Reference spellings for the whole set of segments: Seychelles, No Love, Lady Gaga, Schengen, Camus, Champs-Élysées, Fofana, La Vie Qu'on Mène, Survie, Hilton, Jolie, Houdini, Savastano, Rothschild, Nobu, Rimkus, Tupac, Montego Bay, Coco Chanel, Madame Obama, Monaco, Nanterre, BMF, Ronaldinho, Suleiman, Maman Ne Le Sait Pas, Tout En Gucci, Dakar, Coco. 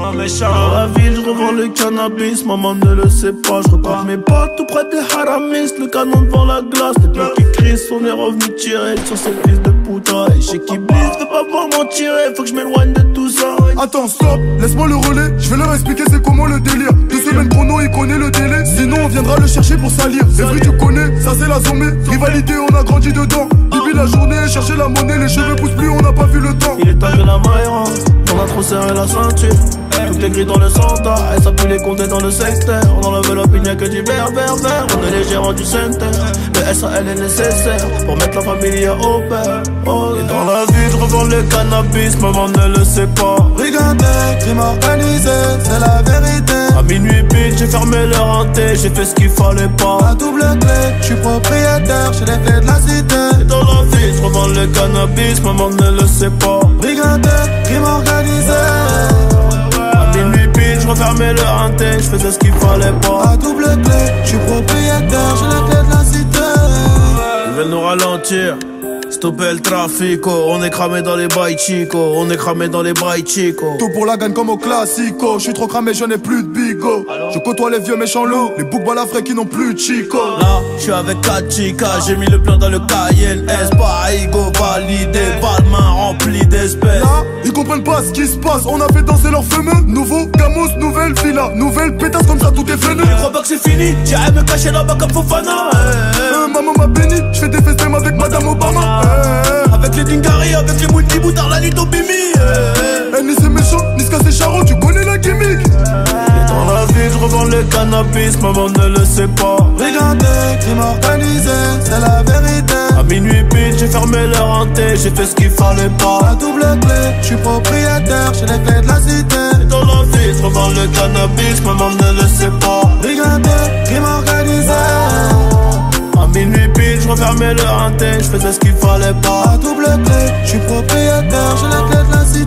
méchant, méchant. Dans la ville, je revends le cannabis, maman ne le sait pas. Je repars mes pas tout près des haramis, le canon devant la glace. Les blocs qui crient, on est revenu tirer sur ces fils de putain. Et chez qui blisse, je veux pas voir m'en tirer, faut que je m'éloigne de tout ça. Attends, stop, laisse-moi le relais, je vais leur expliquer c'est comment le délire. 2 semaines chrono, il connaît le délai, sinon on viendra le chercher pour salir. C'est vrai, tu connais, ça c'est la zombie. Rivalité, on a grandi dedans. Depuis la journée, chercher la monnaie, les cheveux poussent plus, on n'a pas vu le temps. Il est tard que la maille rentre, on a trop serré la ceinture. Tout est gris dans le centre, elle s'appuie les compter dans le secteur. On enlève l'opinion que du vert. On est les gérants du centre, le SAL est nécessaire pour mettre la famille au père. Et dans la vie, je revends le cannabis, maman ne le sait pas. Brigandé, crime organisé, c'est la vérité. À minuit pile, j'ai fermé le renté, j'ai fait ce qu'il fallait pas. La double clé, je suis propriétaire, j'ai les clés de la cité. Et dans la vie, je revends le cannabis, maman ne le sait pas. Brigandé, crime organisé. Je refermais le renté, je faisais ce qu'il fallait pas. À double clé, je suis propriétaire, j'ai la clé de la cité. Ils veulent nous ralentir, stopper le trafic. On est cramé dans les bails chico, on est cramé dans les bails chico. Tout pour la gagne comme au classico, je suis trop cramé, je n'ai plus de bigot. Je côtoie les vieux méchants loups, les boucs balafrés qui n'ont plus de chico. Là, je suis avec 4 chicas, j'ai mis le plan dans le Cayenne S. Parigo validé, pas de main remplie d'espèces. Ils comprennent pas ce qui se passe, on a fait danser leur fumeux. Nouveau Camus, nouvelle villa, nouvelle pétasse, comme ça tout est venu. Je crois pas que c'est fini, j'irai me cacher là-bas comme Fofana. Maman m'a béni, je fais des FaceTime avec Madame Obama. Avec les Dingari, avec les Mouti Boutard, la nuit au Bimi. Ni c'est méchant, ni ce c'est charron, tu connais la gimmick. Et dans la vie, je revends le cannabis, maman ne le sait pas. Regardez, crime organisé, c'est la vérité. À minuit pile, j'ai fermé le renté, j'ai fait ce qu'il fallait pas. La double clé, je suis propriétaire, j'ai les clés de la cité. Et dans la vie, je revends le cannabis, maman ne le sait pas. Regardez, crime organisé. À minuit pile, je refermais le renté, je faisais ce qu'il fallait pas. La double clé, je suis propriétaire, j'ai les clés de la cité.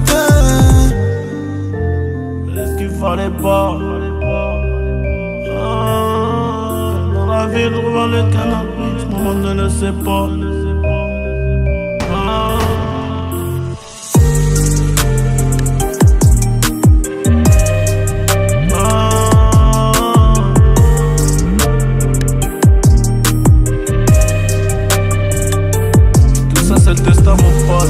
Fallait pas. Dans la ville, je revends le cannabis, maman ne le sait pas. Tout ça, c'est le destin, mon pote.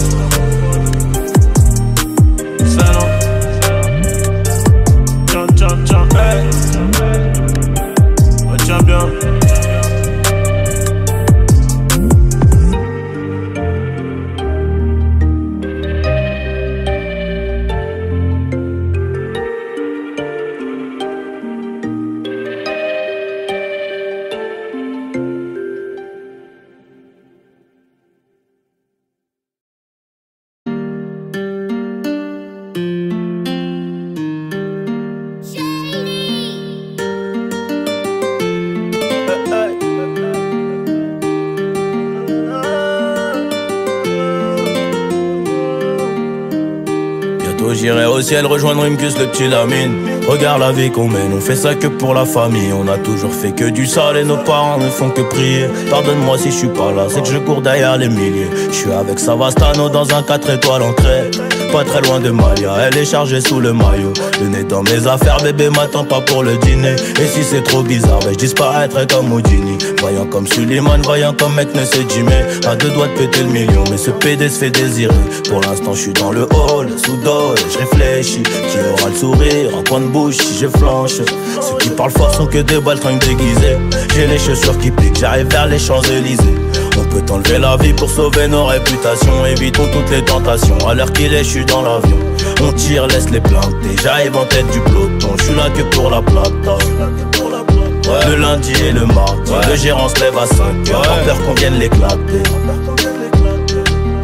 J'irai au ciel rejoindre Rimkus le petit Lamine. Regarde la vie qu'on mène, on fait ça que pour la famille. On a toujours fait que du sale et nos parents ne font que prier. Pardonne-moi si je suis pas là, c'est que je cours derrière les milliers. Je suis avec Savastano dans un 4 étoiles en crête, pas très loin de Maya, elle est chargée sous le maillot. Le nez dans mes affaires, bébé m'attend pas pour le dîner. Et si c'est trop bizarre, ben je disparaîtrai comme Houdini. Voyant comme Suleiman, voyant comme mec ne sait jamais. À 2 doigts de péter le million, mais ce PD se fait désirer. Pour l'instant je suis dans le hall, sous dole, je réfléchis. Qui aura le sourire, en coin de bouche si je flanche. Ceux qui parlent fort sont que des baltringues déguisées. J'ai les chaussures qui piquent, j'arrive vers les Champs-Élysées. On peut enlever la vie pour sauver nos réputations. Évitons toutes les tentations, à l'heure qu'il est, je suis dans l'avion. On tire, laisse les plaintes, j'arrive en tête du peloton. Je suis là que pour la plata, ouais. Le lundi et le mardi, ouais. Le gérant se lève à 5 h, ouais. Peur qu'on vienne l'éclater.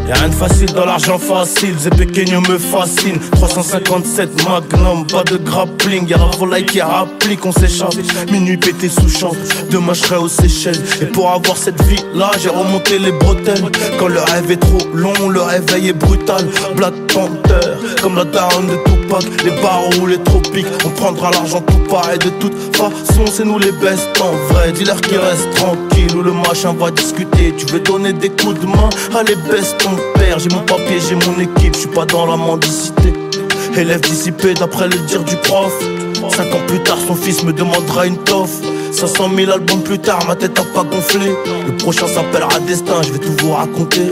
Y'a rien de facile dans l'argent facile, Zepekegno me fascine. 357 Magnum, pas de grappling. Y'a Ravolai qui rapplique, on s'échappe. Minuit pété sous chambre, demain je serai aux Seychelles. Et pour avoir cette vie là, j'ai remonté les bretelles. Quand le rêve est trop long, le réveil est brutal. Black Panther, comme la daronne de Tupac. Les barreaux ou les tropiques, on prendra l'argent tout pareil. De toute façon, c'est nous les best en vrai. Dis-leur qu'ils restent tranquilles, ou le machin va discuter. Tu veux donner des coups de main, allez baisse ton père, j'ai mon papier, j'ai mon équipe, je suis pas dans la mendicité. Élève dissipé d'après le dire du prof. 5 ans plus tard, son fils me demandera une toffe. 500 000 albums plus tard, ma tête a pas gonflé. Le prochain s'appellera Destin, je vais tout vous raconter.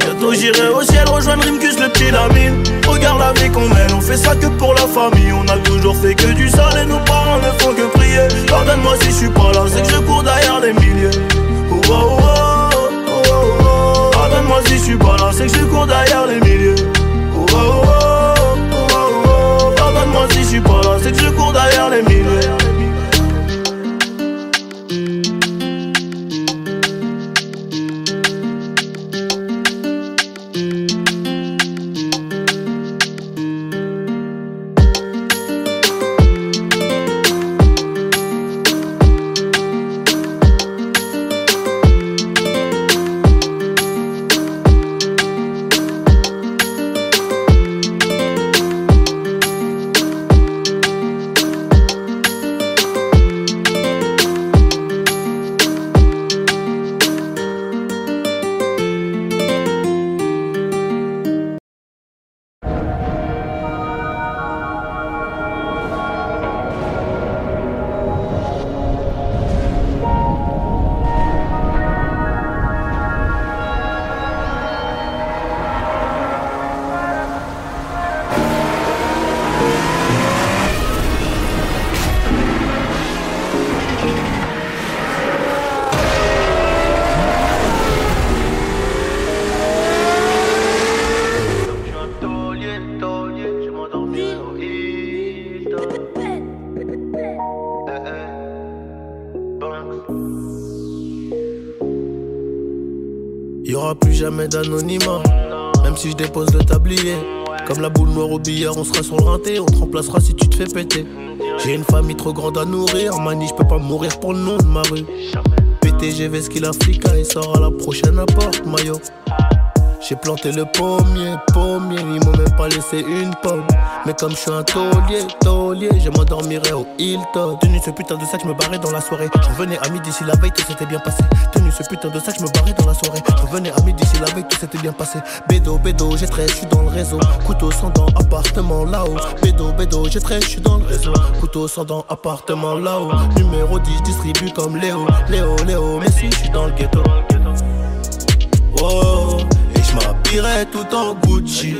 Bientôt j'irai au ciel rejoindre Rimkus, le petit Lamine. Regarde la vie qu'on mène, on fait ça que pour la famille. On a toujours fait que du sale et nos parents ne font que prier. Pardonne-moi si je suis pas là, c'est que je cours derrière les milliers. Oh oh oh oh oh oh. Pardonne-moi si je suis pas là, c'est que je cours derrière les milliers. Oh oh oh oh oh oh. Pardonne-moi si je suis pas là, c'est que je cours derrière les milliers. Jamais d'anonymat, même si je dépose le tablier. Comme la boule noire au billard, on sera sur le rinté. On te remplacera si tu te fais péter. J'ai une famille trop grande à nourrir. Mani, je peux pas mourir pour le nom de ma rue. PTGV, ce qu'il a flic, il sort à la prochaine apporte, maillot. J'ai planté le pommier. Ils m'ont même pas laissé une pomme. Mais comme je suis un taulier, je m'endormirai au Hilton. Tenu ce putain de sac, je me barrais dans la soirée. Je revenais à midi si la veille tout s'était bien passé. Tenu ce putain de sac, je me barrais dans la soirée. Je revenais à midi si la veille tout s'était bien passé. Bédo, j'ai très, je suis dans le réseau. Couteau sans dents, appartement là-haut. Bédo, j'ai très, je suis dans le réseau. Couteau sans dents, appartement là-haut. Numéro 10, distribue comme Léo, mais si je suis dans le ghetto. Oh, et je m'habillerai tout en Gucci.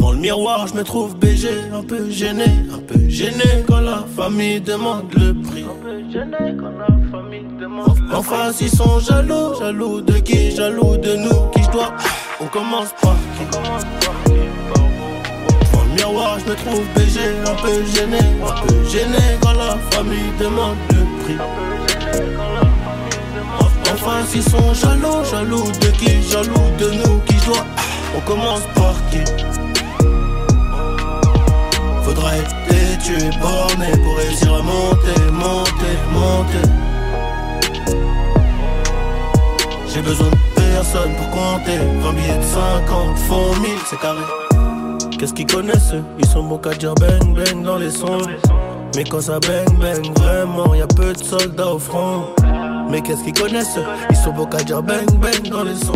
Dans le miroir, je me trouve BG, un peu gêné quand la famille demande le prix. En face, ils sont jaloux de qui, jaloux de nous, qui je dois. On commence par qui. Dans le miroir, je me trouve BG, un peu gêné quand la famille demande le prix. En face, ils sont jaloux de qui, jaloux de nous, qui je dois. On commence par qui. Faudra être têtu et borné pour réussir à monter. J'ai besoin de personne pour compter. 20 billets de 50 font 1000, c'est carré. Qu'est-ce qu'ils connaissent eux? Ils sont bons qu'à dire bang bang dans les sons. Mais quand ça bang bang vraiment, y'a peu de soldats au front. Mais qu'est-ce qu'ils connaissent eux? Ils sont bons qu'à dire bang bang dans les sons.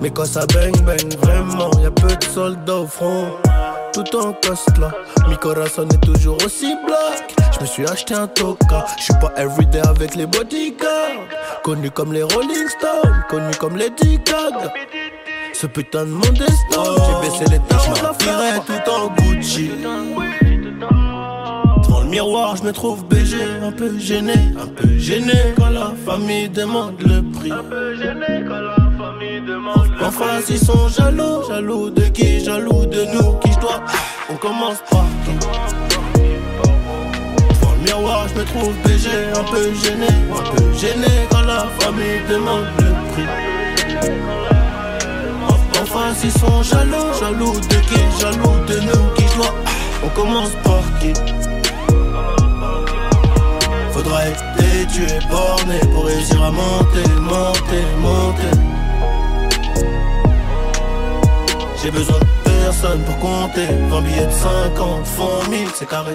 Mais quand ça bang bang vraiment, y'a peu de soldats au front. Tout en coste là, mi corazon est toujours aussi black. Je me suis acheté un toka, je suis pas everyday avec les bodyguards. Connu comme les Rolling Stones, connu comme les Gaga. Ce putain de mon destin, j'ai baissé les temps, je m'habillerai tout en Gucci. Devant le miroir, je me trouve BG, un peu gêné quand la famille demande le prix. En face, ils sont jaloux de qui, jaloux de nous, qui je dois. On commence par qui. Devant le miroir, je me trouve BG, un peu gêné quand la famille demande le prix. En face, ils sont jaloux de qui, jaloux de nous, qui je dois. On commence par qui. Faudra être têtu et borné pour réussir à monter. J'ai besoin de personne pour compter. 20 billets de 50 font 1000, c'est carré.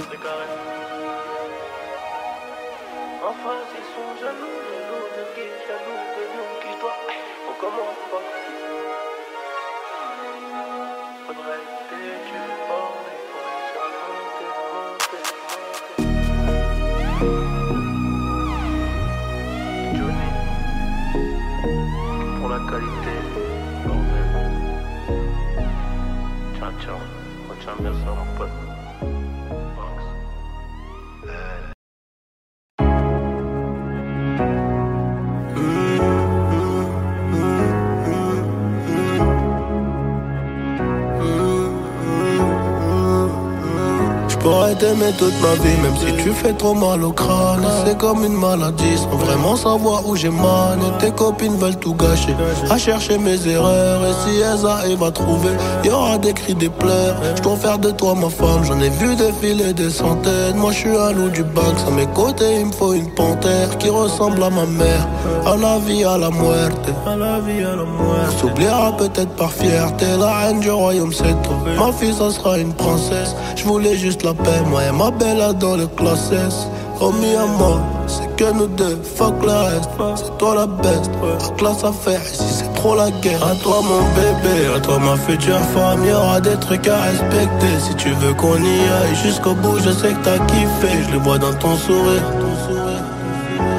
J'aurais t'aimé toute ma vie, même si tu fais trop mal au crâne. C'est comme une maladie, sans vraiment savoir où j'ai mal. Et tes copines veulent tout gâcher, à chercher mes erreurs. Et si elles arrivent à trouver, il y aura des cris, des pleurs. Je dois faire de toi ma femme, j'en ai vu défiler des centaines. Moi je suis un loup du bac, à mes côtés il me faut une panthère qui ressemble à ma mère, à la vie, à la muerte. On s'oubliera peut-être par fierté, la reine du royaume c'est toi. Ma fille ça sera une princesse, je voulais juste la moi et ma bella dans le classe S. Remis à moi, c'est que nous deux, fuck le reste. C'est toi la best, la classe à faire. Ici c'est trop la guerre. À toi mon bébé, à toi ma future femme. Y'aura des trucs à respecter. Si tu veux qu'on y aille jusqu'au bout, je sais que t'as kiffé. Je le vois dans ton sourire.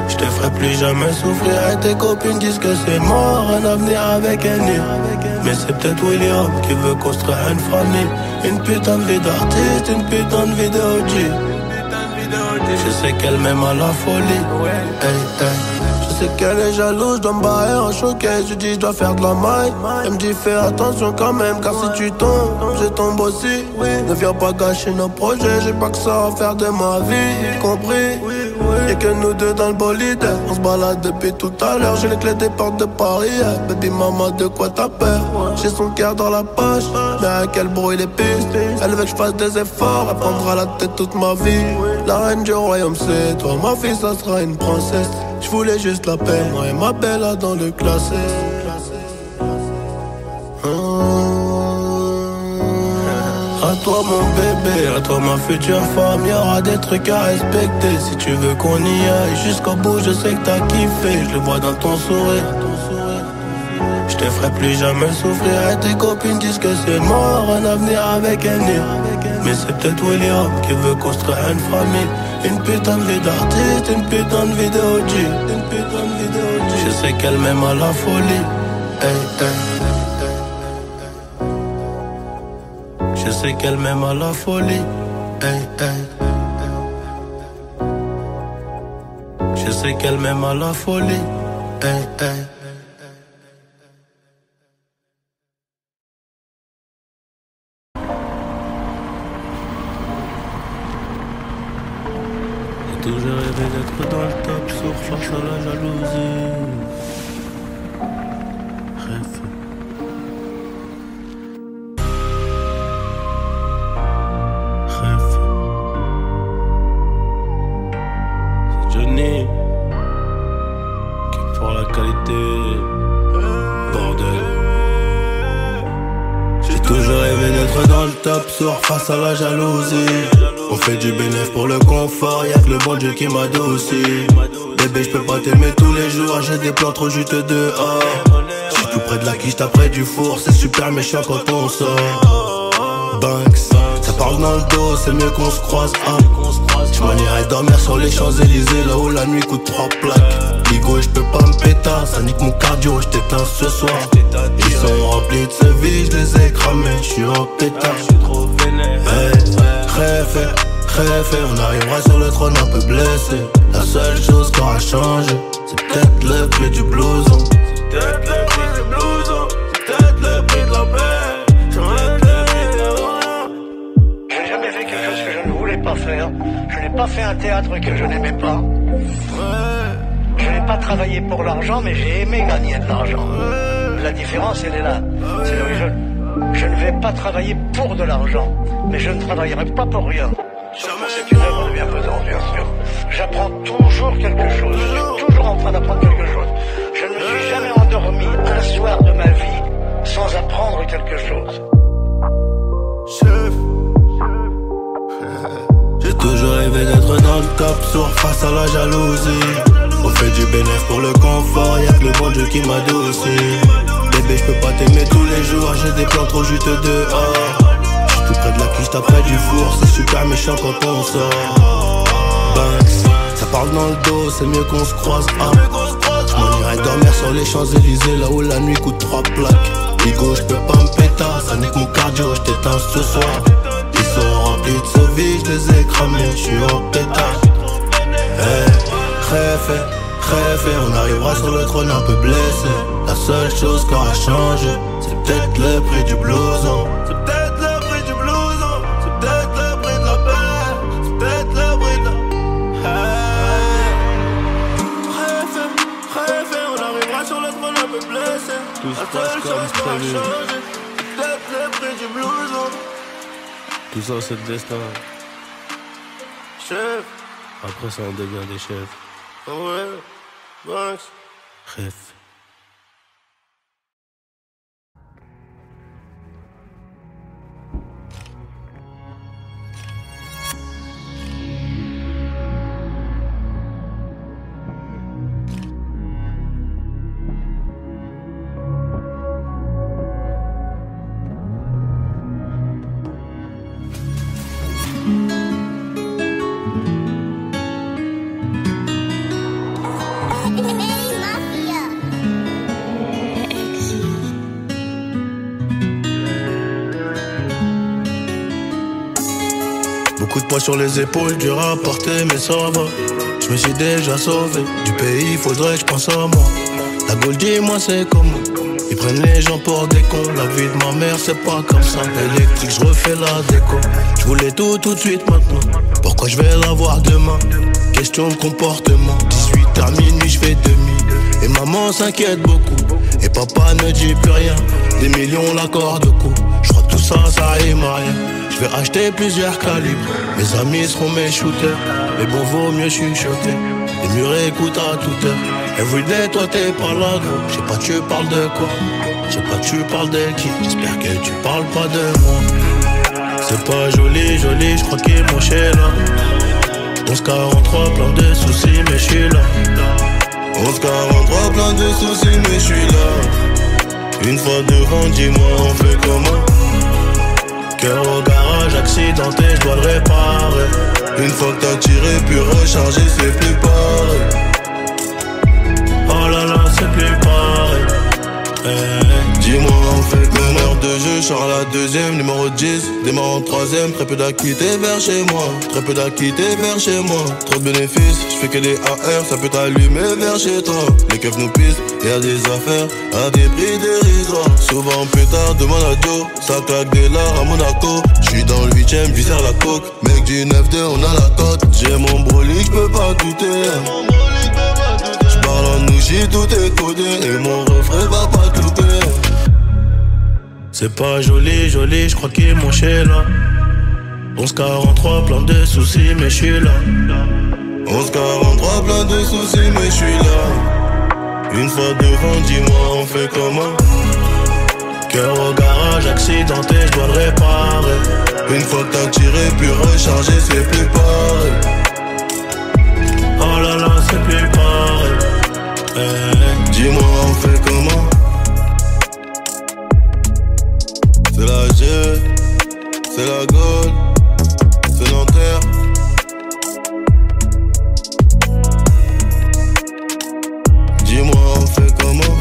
Je te ferai plus jamais souffrir. Et tes copines disent que c'est mort, un avenir avec un nid. Mais c'est peut-être William qui veut construire une famille. Une putain de vie d'artiste, une putain de vie de OG. Je sais qu'elle m'aime à la folie, hey, hey. Je sais qu'elle est jalouse, je dois me barrer en showcase. Je dis je dois faire de la maille. Elle me dit fais attention quand même, car si tu tombes, je tombe aussi. Ne viens pas gâcher nos projets, j'ai pas que ça à faire de ma vie, compris. Y'a que nous deux dans le bolide, on se balade depuis tout à l'heure. J'ai les clés des portes de Paris, baby maman de quoi t'as peur. J'ai son cœur dans la poche, mais à quel bruit les pistes. Elle veut que je fasse des efforts, elle prendra la tête toute ma vie. La reine du royaume c'est toi, ma fille ça sera une princesse. Je voulais juste la paix, moi et ma belle là dans le classé. À toi mon bébé, à toi ma future femme, y'aura des trucs à respecter. Si tu veux qu'on y aille jusqu'au bout, je sais que t'as kiffé. Je le vois dans ton sourire. Je te ferai plus jamais souffrir. Et tes copines disent que c'est mort, un avenir avec un nid. Mais c'est peut-être William qui veut construire une famille. Une putain de vie d'artiste, une putain de vie de OG. Je sais qu'elle m'aime à la folie, hey, hey. Je sais qu'elle m'aime à la folie, hey, hey. Je sais qu'elle m'aime à la folie, hey, hey. J'ai toujours rêvé d'être dans le top, sauf face à la jalousie. Bref. Face à la jalousie, on fait du bénéfice pour le confort. Y'a que le bon Dieu qui m'adoucit. Bébé, j'peux pas t'aimer tous les jours. J'ai des plans trop juteux dehors. J'suis tout près de la quiche, t'as près du four. C'est super méchant quand on sort. Banks, ça parle dans le dos, c'est mieux qu'on se croise. J'm'en irai dormir sur les Champs-Élysées, là où la nuit coûte 3 plaques. Ligo, j'peux pas m'péter, ça nique mon cardio, j't'éteins ce soir. Ils sont remplis de ce vide, j'les ai cramés, j'suis en pétard. Hey, on arrivera sur le trône un peu blessé. La seule chose qu'on a changé, c'est peut-être le prix du blouson. C'est peut-être le prix du blouson, c'est peut-être le prix de la paix. J'enlève le prix de rien. J'ai jamais fait quelque chose que je ne voulais pas faire. Je n'ai pas fait un théâtre que je n'aimais pas. Je n'ai pas travaillé pour l'argent, mais j'ai aimé gagner de l'argent. La différence, elle est là. C'est le jeu. Je ne vais pas travailler pour de l'argent, mais je ne travaillerai pas pour rien. C'est une œuvre de bienfaisance, bien sûr. J'apprends toujours quelque chose, je suis toujours en train d'apprendre quelque chose. Je ne me suis jamais endormi un soir de ma vie sans apprendre quelque chose. Chef, j'ai toujours rêvé d'être dans le top, sourd face à la jalousie. On fait du bénéfice pour le confort, y'a que le bon Dieu qui m'adoucit. Bébé, j'peux pas t'aimer tous les jours, j'ai des plans trop juteux dehors. J'suis tout près de la quiche, t'as près du four, c'est super méchant quand on sort. Banks, ça parle dans le dos, c'est mieux qu'on se croise. J'm'en irai dormir sur les Champs-Élysées, là où la nuit coûte 3 plaques. Ligo, j'peux pas m'péter, ça nique mon cardio, j't'éteins ce soir. Ils sont remplis de sauvages, je les ai cramés, je suis en pétard. Hey, réfé, on arrivera sur le trône un peu blessé. La seule chose qu'on a changé, c'est peut-être le prix du blouson. Tout se passe comme prévu. Tout ça c'est le destin. Chef. Après ça on devient des chefs. Ouais, Max. Bref. Sur les épaules du rapporté, mais ça va. Je me suis déjà sauvé du pays, faudrait que je pense à moi. La Gaule, dis-moi c'est comment. Ils prennent les gens pour des cons. La vie de ma mère c'est pas comme ça. Électrique, je refais la déco. Je voulais tout de suite maintenant. Pourquoi je vais l'avoir demain? Question de comportement. 18 à minuit je fais demi. Et maman s'inquiète beaucoup. Et papa ne dit plus rien. Des millions la corde au cou. Je crois que tout ça ça rime à rien. Je vais acheter plusieurs calibres, mes amis seront mes shooters. Mais bon, vaut mieux chuchoter, les murs écoutent à toute heure. Everyday, toi t'es pas là, gros. Je sais pas, tu parles de quoi? Je sais pas, tu parles de qui? J'espère que tu parles pas de moi. C'est pas joli, je crois qu'ils m'ont chez là. 1143, plein de soucis, mais je suis là. 1143, plein de soucis, mais je suis là. Une fois devant, dis-moi, on fait comment? Cœur au garage, accidenté, je dois le réparer. Une fois que t'as tiré, puis rechargé, c'est plus pareil. Oh là là, c'est plus pareil. Hey. Dis-moi, on fait bonheur de jeu, je sors la deuxième, numéro 10, démarre en troisième. Très peu d'acquittés vers chez moi, très peu d'acquittés vers chez moi. Trop de bénéfices, je fais que des AR, ça peut t'allumer vers chez toi. Les keufs nous pissent, y'a des affaires à des prix dérisoires. Souvent pétard de Monaco, ça claque des lards à Monaco. J'suis dans le 8ème, j'y sers la coke. Mec du 9-2, on a la cote. J'ai mon brolic, j'peux pas douter. J'parle en ouchi, tout est codé. Et mon refrain va pas clouter. C'est pas joli, j'crois qu'ils m'ont chez là. 1143, plein de soucis, mais j'suis là. 1143, plein de soucis, mais j'suis là. Une fois devant, dis-moi, on fait comment? Cœur au garage, accidenté, je dois le réparer. Une fois que t'as tiré, puis rechargé, c'est plus pareil. Oh là là, c'est plus pareil. Hey, dis-moi, on fait comment? C'est la G, c'est la Gaule, c'est Nanterre. Dis-moi, on fait comment?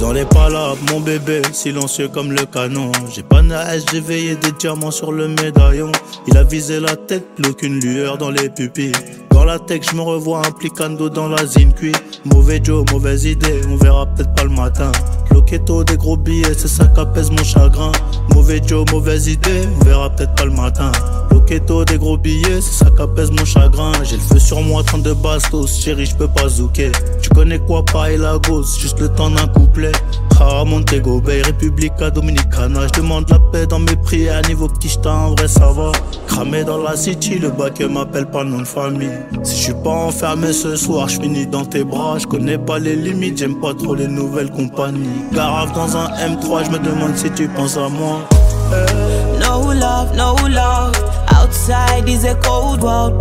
dans les palabres, mon bébé, silencieux comme le canon. J'ai pas naïs, j'ai veillé des diamants sur le médaillon. Il a visé la tête, plus aucune lueur dans les pupilles. Dans la tech, je me revois implicando dans la zine cuit. Mauvais Joe, mauvaise idée, on verra peut-être pas le matin. Loquetto, des gros billets, c'est ça qu'apaise mon chagrin. Mauvais Joe, mauvaise idée, on verra peut-être pas le matin. Loquetto, des gros billets, c'est ça qu'apaise mon chagrin. J'ai le feu sur moi, 32 bastos, chérie, je peux pas zouker. Tu connais quoi, pas et la gosse, juste le temps d'un couplet. Cara Montego Bay, Républica Dominicana. Je demande la paix dans mes prières, niveau petit j't'as en vrai ça va. Cramé dans la city, le bac m'appelle pas nom de famille. Si je suis pas enfermé ce soir, je finis dans tes bras. Je connais pas les limites, j'aime pas trop les nouvelles compagnies. Garave dans un M3, je me demande si tu penses à moi. No love, no love. Outside is a cold world,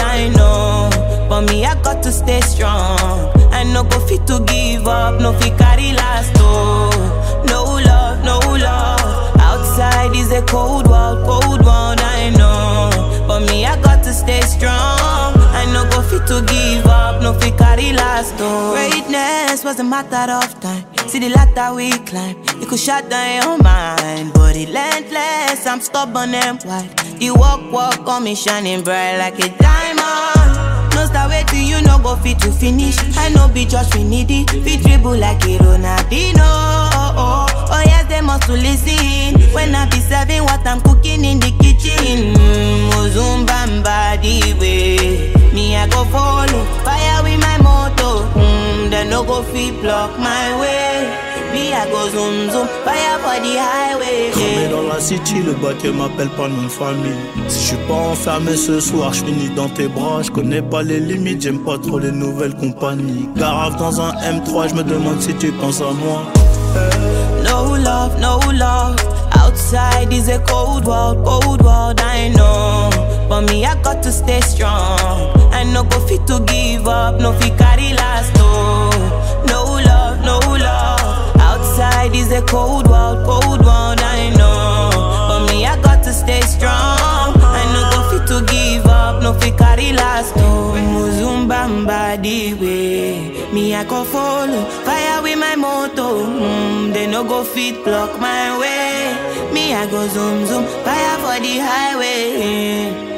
I know. But me, I got to stay strong. I no go fit to give up, no fit carry last. Oh, no love, no love. Outside is a cold world, I know. But me, I got to stay strong. I no go fit to give up, no fit carry last. Oh, greatness was a matter of time. See the ladder we climb, it could shut down your mind. But relentless, I'm stubborn and wild. You walk on me shining bright like a diamond. No star waiting, you no go fit to finish. I no be just we need it, we dribble like a Ronaldinho. Oh yes, they must to listen. When I be serving what I'm cooking in the kitchen. Ozumbamba the way, me I go follow, fire with my motto. They no go fit block my way. Cramé dans la city, le bac m'appelle pas nom de famille. Si je suis pas enfermé ce soir, je finis dans tes bras. Je connais pas les limites, j'aime pas trop les nouvelles compagnies. Garave dans un M3, je me demande si tu penses à moi. No love, no love. Outside is a cold world, I know. But me, I got to stay strong. I no go fit to give up, no fit carry last. No love, no love. Outside is a cold world, I know. But me, I got to stay strong. I no go fit to give up, no fit carry last. Muzumbamba the way, me I go follow, fire with my motto. They no go fit block my way. Me I go zoom zoom, fire for the highway.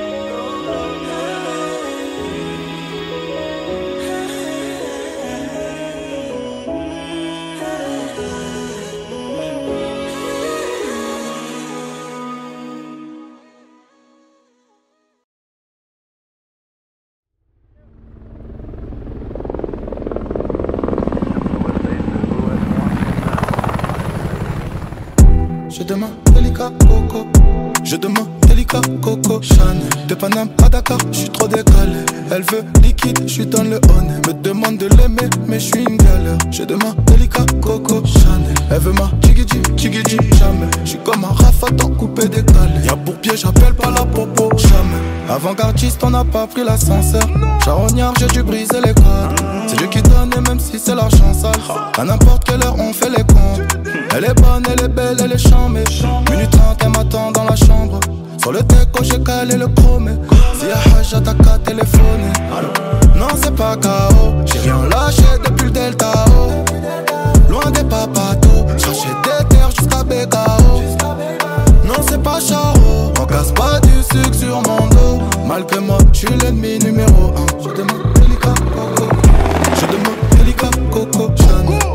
Je demande délicat, Coco, Chanel. De Paname à Dakar, je suis trop décalé. Elle veut liquide, je suis dans le honey. Me demande de l'aimer, mais je suis une galère. Je demande délicat, Coco, Chanel. Elle veut ma chiguidji, chiguidji, jamais. Je suis comme un rafaton coupé décalé. Y'a pour pied, j'appelle pas la popo, jamais. Avant-gardiste, on n'a pas pris l'ascenseur. Charognard, j'ai dû briser les cadres. C'est Dieu qui donne, et même si c'est l'argent sale. À n'importe quelle heure, on fait les comptes. Elle est bonne, elle est belle, elle est chambée. Minute 30, elle m'attend dans la chambre. Sur le déco, j'ai calé le chromé. Si y'a Haja, t'as qu'à téléphoner. Non, c'est pas KO. J'ai rien lâché depuis le Delta O. Loin des papatos, chercher des terres jusqu'à Bécao. Non, c'est pas Charo. On casse pas du sucre sur mon dos. Malgré moi, j'suis l'ennemi numéro 1. Je demande délicat, Coco. Je demande délicat, Coco.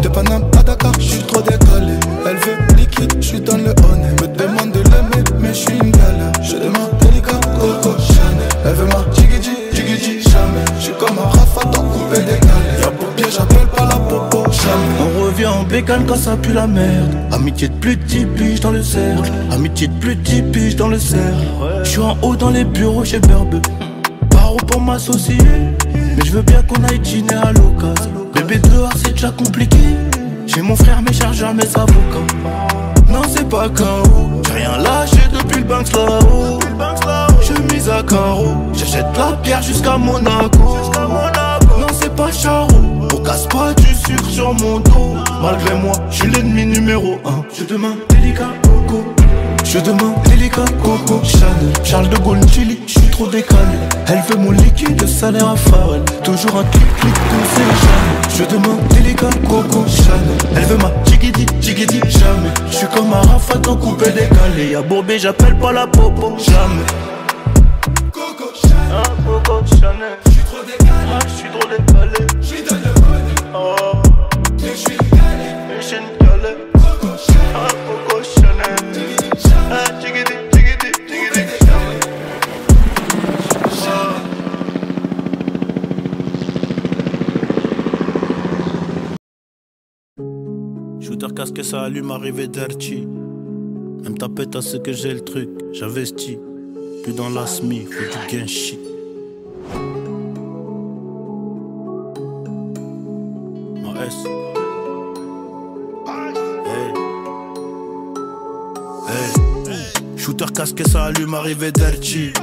De Paname à Dakar, j'suis trop décalé. Elle veut liquide, j'suis dans le honey. Me demande de l'aimer, mais j'suis une galère. Je demande délicat, Coco, Chanel. Elle veut ma jigidji, jigidji, jamais. J'suis comme un rafaton coupé décalé. Y'a pour pied, j'appelle pas la popo, jamais. On revient en bécane quand ça pue la merde. Amitié de plus de 10 piges dans le cercle. Amitié de plus de 10 piges dans le cercle. J'suis en haut dans les bureaux chez Berbe. Paro pour m'associer. Mais j'veux bien qu'on aille dîner à l'occasion. Bébé dehors c'est déjà compliqué. J'ai mon frère, mes chargeurs, mes avocats. Non c'est pas KO. J'ai rien lâché depuis le Banks là-haut. Je mise à carreau. J'achète la pierre jusqu'à Monaco. Non c'est pas Charo. On casse pas du sucre sur mon dos. Malgré moi, je suis l'ennemi numéro 1. Je demande délicat, Coco. Je demande délicat, Coco, Chanel, Charles de Gaulle, Chili. J'suis trop trop décalé. Elle veut mon liquide, ça l'air à Farrell. Toujours un clic-clic qu'on sait jamais. Je demande délicat Coco Chanel. Elle veut ma jigidi, jigidi, jamais. Je suis comme un rafat en coupé décalé. Y'a Bourbé, j'appelle pas la popo, jamais. Coco Chanel, ah, Coco Chanel. Je suis trop décalé, ah, je suis trop décalé. J'suis dans le mode, oh. Mais je suis décalé, mais je suis décalé. Coco Chanel, ah, Coco Chanel. Jigidi, jamais, ah, jigidi. Casque que ça allume, arrivé d'Archie. Même ta pète à ce que j'ai le truc, j'investis. Plus dans la SMI, faut du gain shit. Ma S. Hey. Hey. Shooter casque que ça allume, arrivé d'Archie.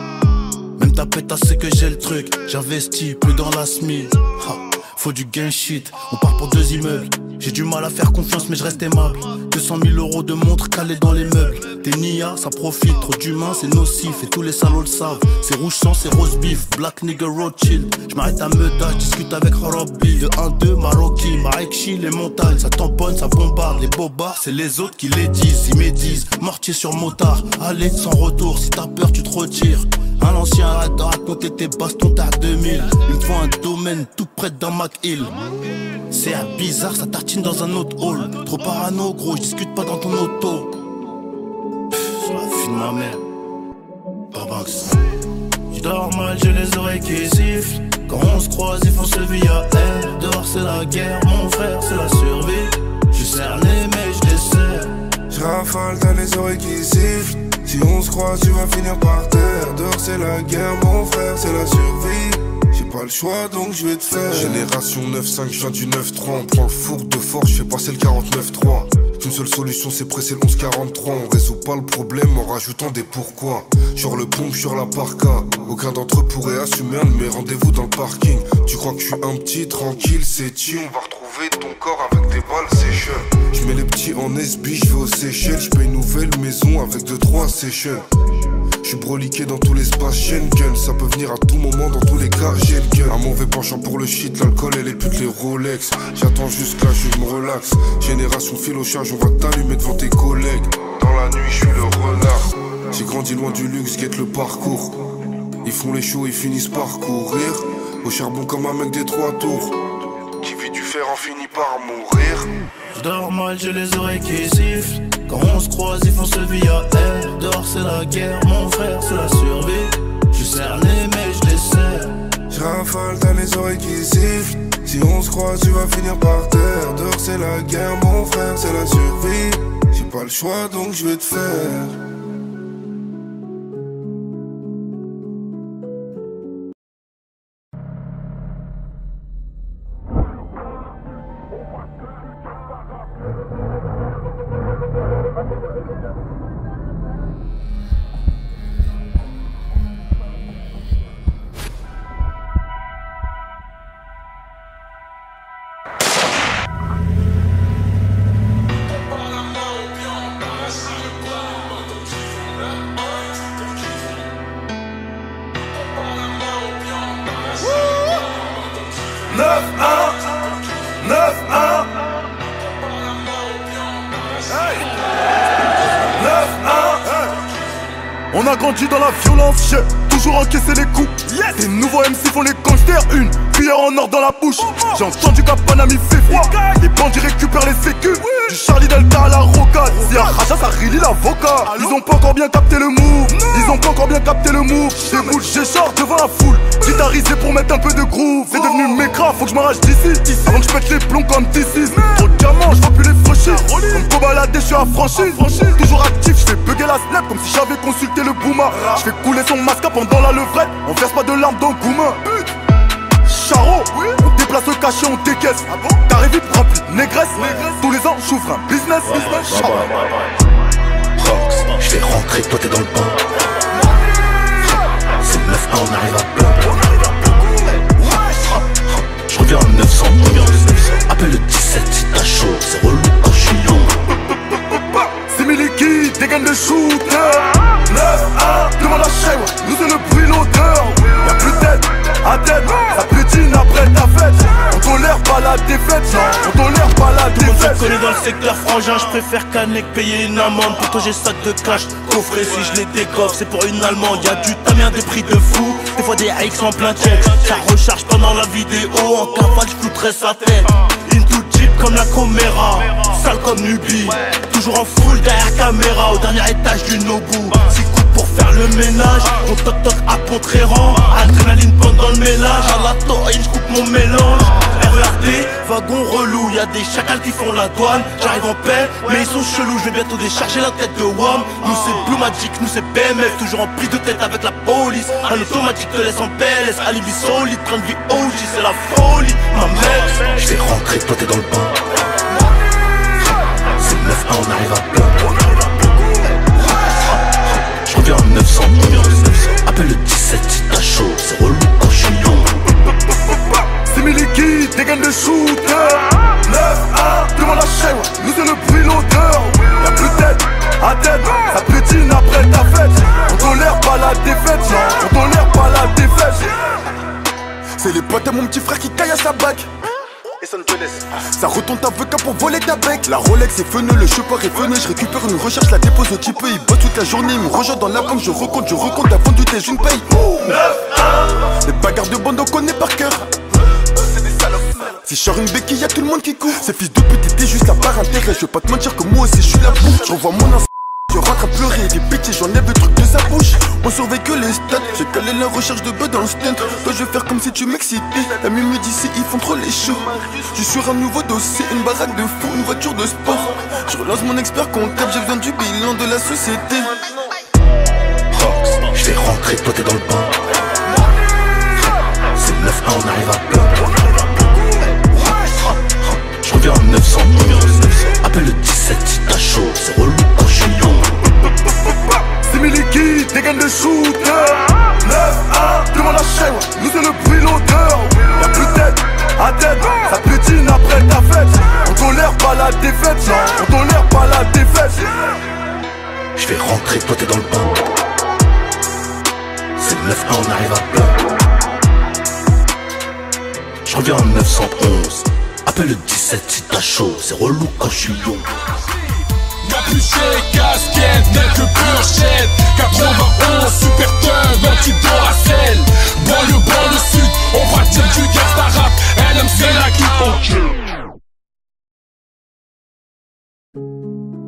Même ta pète à ce que j'ai le truc, j'investis. Plus dans la SMI, ha. Faut du gain shit. On part pour 2 immeubles. J'ai du mal à faire confiance mais je reste aimable. 200 000 € de montre calée dans les meubles. Des nia, ça profite, trop d'humains c'est nocif. Et tous les salauds le savent, c'est rouge sang, c'est rose beef. Black nigga Rothschild, je m'arrête à Meda, je discute avec Robbie. De 1-2 Maroki, Marekchi, les montagnes. Ça tamponne, ça bombarde, les bobards. C'est les autres qui les disent, ils médisent. Mortier sur motard, allez sans retour. Si t'as peur tu te retires. Un ancien arrête à raconter tes bastons, t'as 2000. Il me faut un domaine tout près d'un Mac Hill. C'est un bizarre, ça tartine dans un autre hall. Trop parano gros, je discute pas dans ton auto. Pfff, la fille de ma mère. Barbax. Je dors mal, j'ai les oreilles qui sifflent. Quand on se croise, ils font ce via elle. Dehors c'est la guerre, mon frère, c'est la survie. Je cerné mais je desserre. Je rafale, t'as les oreilles qui sifflent. Si on se croise, tu vas finir par terre. Dehors c'est la guerre, mon frère, c'est la survie. Pas le choix donc je vais te faire. Génération 9-5, je viens du 9-3. On prend le four de fort, je fais passer le 49-3. Qu'une seule solution c'est presser le 11-43. On résout pas le problème en rajoutant des pourquoi. Genre le pompe sur la parka. Aucun d'entre eux pourrait assumer un de mes rendez-vous dans le parking. Tu crois que je suis un petit tranquille, c'est chill. On va retrouver ton corps avec des balles séchées. Je mets les petits en SB, je vais aux Seychelles. Je paye une nouvelle maison avec 2-3 Seychelles. Je suis broliqué dans tout l'espace Schengen. Ça peut venir à tout moment, dans tous les cas j'ai le gun. Un mauvais penchant pour le shit, l'alcool et les putes, les Rolex. J'attends jusqu'à je me relaxe. Génération file au charge, on va t'allumer devant tes collègues. Dans la nuit je suis le renard. J'ai grandi loin du luxe, guette le parcours. Ils font les shows, ils finissent par courir. Au charbon comme un mec des 3 tours. Qui vit du fer en finit par mourir. Je dors mal, j'ai les oreilles qui sifflent. Quand on se croise, ils font ce via elle. Dehors c'est la guerre, mon frère, c'est la survie. Je cerné mais je desserre. Je rafale, t'as les oreilles qui sifflent. Si on se croise, tu vas finir par terre. Dehors c'est la guerre, mon frère, c'est la survie. J'ai pas le choix donc je vais te faire. Dans la violence, j'ai toujours encaissé les coups. Yes. Les nouveaux MC font les gangsters, une cuillère en or dans la bouche. J'ai entendu qu'un Panami fait froid. Les bandits récupèrent les sécu. Oui. Du Charlie Delta à la Rocade. Si à Raja, ça relie l'avocat. Ils ont pas encore bien capté le move. No. Ils ont pas encore bien capté le move. J'écoute, j'écharge devant la foule. Guitarisé pour mettre un peu de groove. C'est devenu mécra, faut que je m'arrache d'ici. Avant que je pète les plombs comme T6. Trop de gamins, je vois plus les franchis. On me cobalade, je suis affranchi. Toujours actif, je fais bugger la snap comme si j'avais consulté le Bouma. Je fais couler son masque pendant la levrette. On verse pas de larmes dans le goumin. Charo, oui. On déplace le cachet, on décaisse. Ah bon. T'arrives vite, prends plus de négresse. Tous les ans, j'ouvre un business. Rox, je vais rentrer, toi t'es dans le bain. C'est 9-1, on arrive à plein. Je reviens en 900, appelle le 17 si t'as chaud. C'est relou quand je suis long. C'est mes liquides, dégaine le shooter. 9-1, demande à Chewa, nous c'est le bruit l'odeur. frangin, je préfère qu'un mec payer une amende. Pourtant j'ai sac de cash, coffret si je les décoffre. C'est pour une allemande, y'a du tamien, des prix de fou. Des fois des AX en plein check, ça recharge pendant la vidéo. En cavale, je foutrais sa tête. Into cheap comme la coméra, sale comme Nubi. Toujours en full derrière caméra, au dernier étage du Nobu. Pour faire le ménage, mon toc toc à Pontréran. Adrénaline pompe dans le mélange, à la taurine je coupe mon mélange. RERD, wagon relou, y'a des chacals qui font la douane. J'arrive en paix, mais ils sont chelous, je vais bientôt décharger la tête de WAM. Nous c'est Blue Magic, nous c'est BMF, toujours en prise de tête avec la police. Un automatique te laisse en PLS, alibi solide, train de vie OG, c'est la folie. Ma mère, je vais rentrer, toi t'es dans le bain. C'est 9-1, on arrive à plein. Je reviens en 911, appelle le 17 si t'as chaud, c'est relou quand je suis long. C'est mes liquides, des gaines de shooter. 9-1, devant la chaîne, nous c'est le bruit, l'odeur. Y'a plus tête, à tête, ça pétine après ta fête. On tolère pas la défaite, on tolère pas la défaite. C'est les potes à mon petit frère qui caille à sa bague. Ça retourne ta vodka pour voler ta bec. La Rolex est feneux, le chauffeur est feneux. Je récupère une recherche, la dépose au type. Il bosse toute la journée, il me rejoint dans la banque. Je recompte, avant du thé, je ne paye. Les bagarres de bande, on connaît par cœur. Si je sors une béquille, y'a tout le monde qui court. Ces fils de pute étaient juste à part intérêt. Je vais pas te mentir que moi aussi je suis la bouffe. Je revois mon instant, je rentre à pleurer. Des pitiés, j'enlève le truc de sa bouche. On surveille que les stats, j'ai calé la recherche de bœuf dans le stunt. Toi je vais faire comme si tu m'excitais. La mimi d'ici ils font trop les choux. Je suis sur un nouveau dossier, une baraque de fou, une voiture de sport. Je relance mon expert comptable, j'ai besoin du bilan de la société. Rox, je vais rentrer, toi t'es dans le bain. C'est 9-1, on arrive à plein. Je reviens en 900, appelle le 17 si t'as chaud, c'est relou quand je suis long. C'est mes liquides, des gaines de shooter. 9-1, devant la chaîne, nous c'est le bruit, l'odeur. Y'a plus tête, à tête, ça pétine après ta fête. On tolère pas la défaite, non, on tolère pas la défaite. Je vais rentrer, toi t'es dans le bain. C'est 9-1, on arrive à plein. Je reviens en 911, appelle le 17 si t'as chaud, c'est relou quand je suis long. Y'a plus chez casquette, mec que purchette. 91, super teub, un type d'oracelle. Banlieue sud, on va dire du gaz à rap. LMC la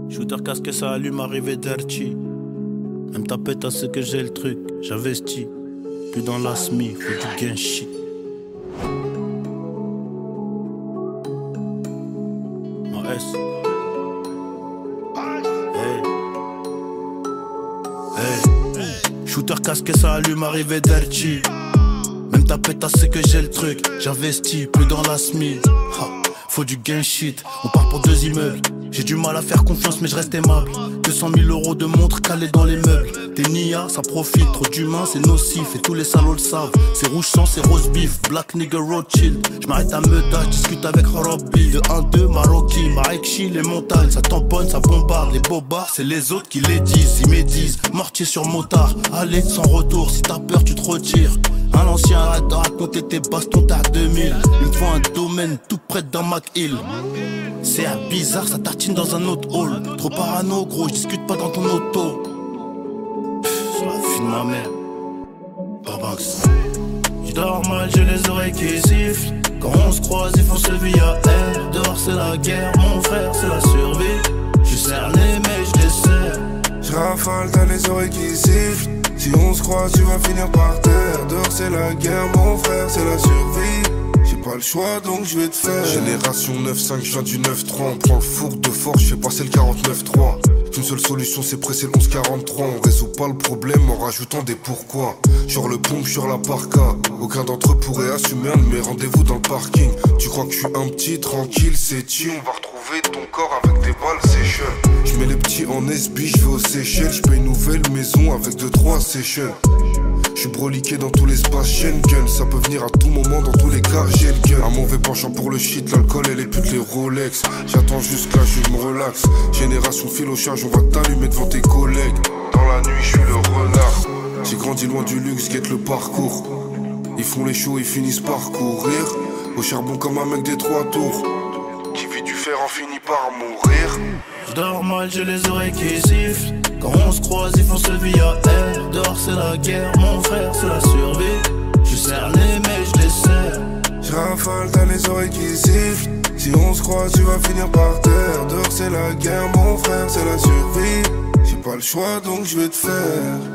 qui shooter casque, ça allume, arrivé d'Archie. Elle me tapette à ce que j'ai le truc, j'investis. Plus dans la SMI, faut du gain shit. Ma S. Shooter casque, ça allume, arrivé d'Erchi. Même ta pétasse, c'est que j'ai le truc. J'investis, plus dans la smith. Faut du gain shit, on part pour deux immeubles. J'ai du mal à faire confiance, mais je reste aimable. 200 000 € de montre calée dans les meubles. Des nia, ça profite, trop d'humains, c'est nocif. Et tous les salauds le savent. C'est rouge sang, c'est rose beef. Black nigga Rothschild. Je m'arrête à Meda, je discute avec Robby. De 1-2, Maroki, Marekchi, les montagnes. Ça tamponne, ça bombarde. Les bobards, c'est les autres qui les disent. Ils médisent, mortier sur motard. Allez, sans retour, si t'as peur, tu te retires. Un ancien arrête à raconter tes bastons, t'as 2000. Il me faut un domaine tout près d'un Mac Hill. C'est un bizarre, ça tartine dans un autre hall. Trop parano gros, je discute pas dans ton auto. Sur la fille de ma mère Barbax. Je dors mal, j'ai les oreilles qui sifflent. Quand on se croise, ils font ce via air. Dehors c'est la guerre, mon frère, c'est la survie. Je cerné mais je desserre. Je rafale, t'as les oreilles qui sifflent. Si on se croise, tu vas finir par terre. Dehors c'est la guerre, mon frère, c'est la survie. Pas le choix donc je vais te faire. Génération 9-5, je viens du 9-3. On prend le four de fort, je fais passer le 49-3. Qu'une seule solution c'est presser le 11-43. On résout pas le problème en rajoutant des pourquoi. Genre le pompe, sur la parka. Aucun d'entre eux pourrait assumer un de mes rendez-vous dans le parking. Tu crois que je suis un petit, tranquille, c'est chill. On va retrouver ton corps avec des balles séchées. Je mets les petits en SB, je vais aux Seychelles. Je paye une nouvelle maison avec 2-3 Seychelles. Je suis broliqué dans tout l'espace Schengen. Ça peut venir à tout moment, dans tous les cas j'ai le gun. Un mauvais penchant pour le shit, l'alcool et les putes, les Rolex. J'attends jusqu'à je me relaxe. Génération file au charge, on va t'allumer devant tes collègues. Dans la nuit je suis le renard. J'ai grandi loin du luxe, guette le parcours. Ils font les shows, ils finissent par courir. Au charbon comme un mec des 3 tours. Qui vit du fer en finit par mourir. Je dors mal, j'ai les oreilles qui sifflent. Quand on se croise, ils font ce via air. Dors, c'est la guerre, mon frère, c'est la survie. Je cerné, mais je desserre. Je rafale, t'as les oreilles qui sifflent. Si on se croise, tu vas finir par terre. Dors, c'est la guerre, mon frère, c'est la survie. J'ai pas le choix, donc je vais te faire.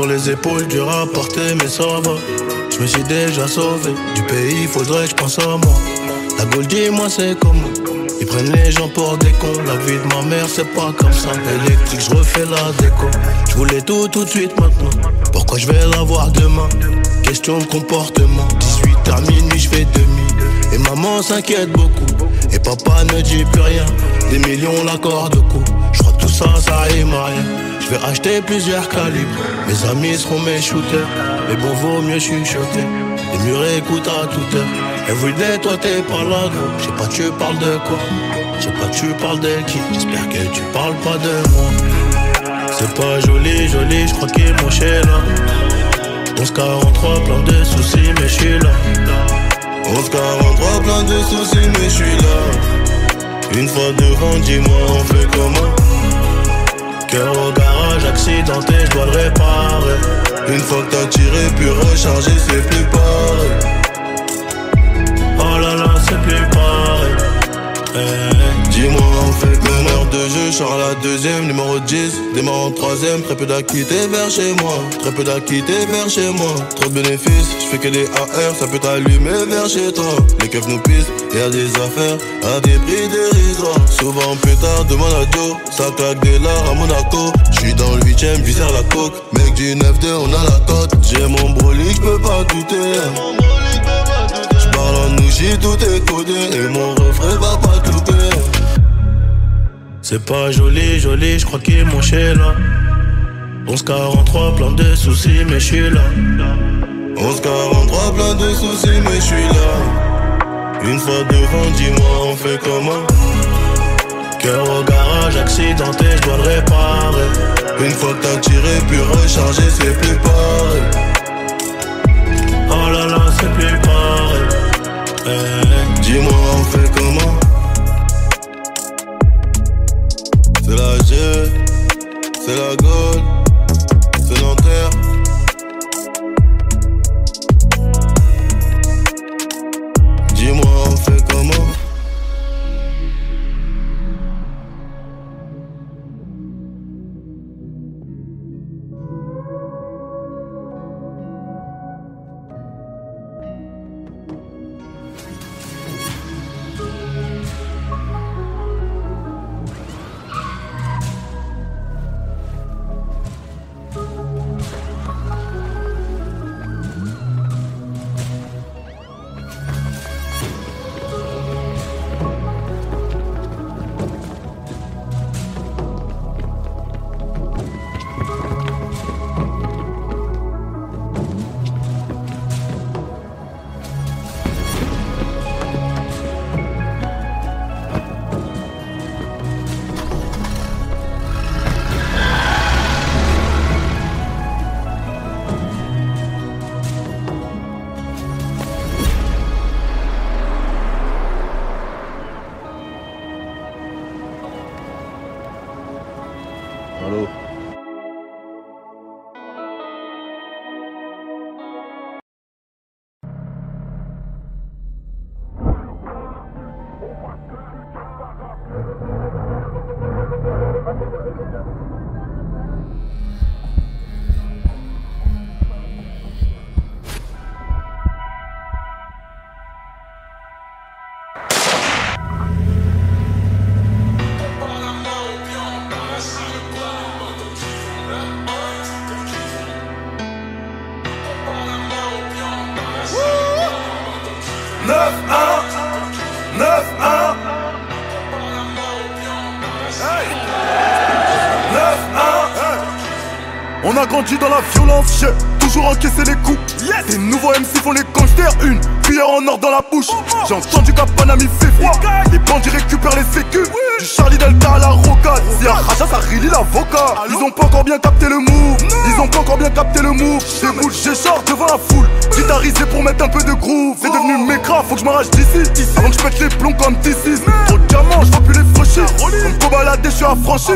Sur les épaules, du rapporté, mais ça va. Je me suis déjà sauvé du pays, faudrait que je pense à moi. La Gaule, dis-moi, c'est comment ils prennent les gens pour des cons. La vie de ma mère, c'est pas comme ça. Électrique, je refais la déco. Je voulais tout de suite maintenant. Pourquoi je vais l'avoir demain? Question de comportement. 18 à minuit, je fais demi. Et maman s'inquiète beaucoup. Et papa ne dit plus rien. Des millions, la corde au cou. Je crois que tout ça, ça rime à rien. Je vais acheter plusieurs calibres, mes amis seront mes shooters. Mais bon, vaut mieux chuchoter, les murs écoutent à toute heure. Everyday, toi t'es pas là, gros. Je sais pas tu parles de quoi, je sais pas tu parles de qui. J'espère que tu parles pas de moi. C'est pas joli, joli, je crois qu'ils m'ont chez là. 11-43, plein de soucis, mais je suis là. 11-43, plein de soucis, mais je suis là. Une fois devant, dis-moi, on fait comment? Cœur au garage, accidenté, je dois le réparer. Une fois que t'as tiré, puis rechargé, c'est plus pareil. Oh là là, c'est plus pareil. Hey. Dis-moi, on fait bonheur de jeu, je sors la deuxième, numéro 10, démarre en troisième. Très peu d'acquittés vers chez moi, très peu d'acquittés vers chez moi. Trop de bénéfices, je fais que des AR, ça peut t'allumer vers chez toi. Les keufs nous pissent, y'a des affaires à des prix dérisoires. Souvent pétard de Monaco, ça claque des lards à Monaco. J'suis dans le 8ème, j'vissais la coke. Mec du 9-2, on a la cote. J'ai mon brolic, j'peux pas douter. J'parle en ouchi, tout est codé. Et mon refrain va pas clouter. C'est pas joli, joli, j'crois qu'ils m'ont chez là. 11-43, plein de soucis, mais j'suis là. 11-43, plein de soucis, mais j'suis là. Une fois devant, dis-moi, on fait comment? Cœur au garage, accidenté, je dois le réparer. Une fois que t'as tiré, puis rechargé, c'est plus pareil. Oh là là, c'est plus pareil. Hey. Dis-moi, on fait comment? C'est la G, c'est la Gaule, c'est Nanterre. Dis-moi, on fait comment? On a grandi dans la violence, j'ai toujours encaissé les coups. Yes. Les nouveaux MC font les gangsters, une cuillère en or dans la bouche. J'ai entendu qu'un Panami fait froid, les bandits récupèrent les sécu. Oui. Du Charlie Delta à la Rocade, si un rachat ça relie l'avocat. Ils ont pas encore bien capté le move, non. Ils ont pas encore bien capté le move. J'écoute, j'écharpe devant la foule, guitarisé pour mettre un peu de groove. C'est devenu mécra, faut que je m'arrache d'ici, avant que je pète les plombs comme T6. Trop de diamants, je vois plus les franchis. On me cobalade, je suis affranchi.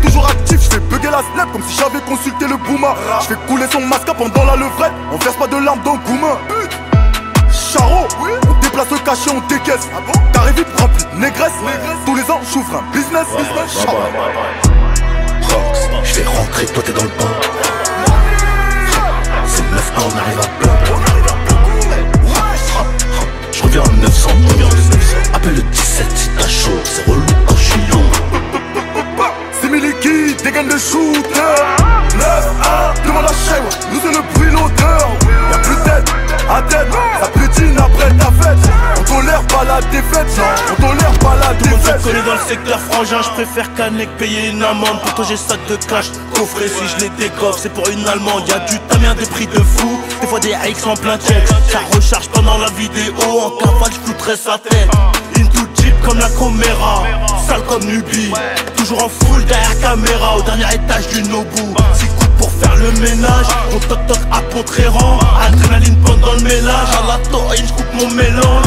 Toujours actif, je fais bugger la snap comme si j'avais consulté le Bouma. Je fais couler son masque pendant la levrette, on verse pas de larmes dans le goumin. Charo, on déplace le cachet, on décaisse. T'arrives vite, prends plus de négresse. Tous les ans, j'ouvre un business. Rox, je vais rentrer, toi t'es dans le bain. C'est 9-1, on arrive à plein. Je reviens en 900, appelle le 17 si t'as chaud, c'est relou quand je suis long. C'est mes liquides, dégaine de shooter. 9-1, demande à Chewa, nous c'est le bruit, l'odeur. Y'a plus tête à tête, la petite après ta fête. On tolère pas la défaite, non, on tolère pas la défaite. Tout le monde se connaît dans le secteur frangin, je préfère qu'un mec payer une amende. Pourtant j'ai sac de cash, coffret si je les décoffre, c'est pour une allemande. Y'a du tamien, des prix de fou, des fois des AX en plein check. Ça recharge pendant la vidéo, en cavale j'flouterai sa tête. Into cheap comme la Comera, sale comme Nubi, toujours en full derrière caméra, au dernier étage du Nobu. Pour faire le ménage, mon toc-toc à Pontréran. Adrénaline pendant le mélange, à la taurine je coupe mon mélange.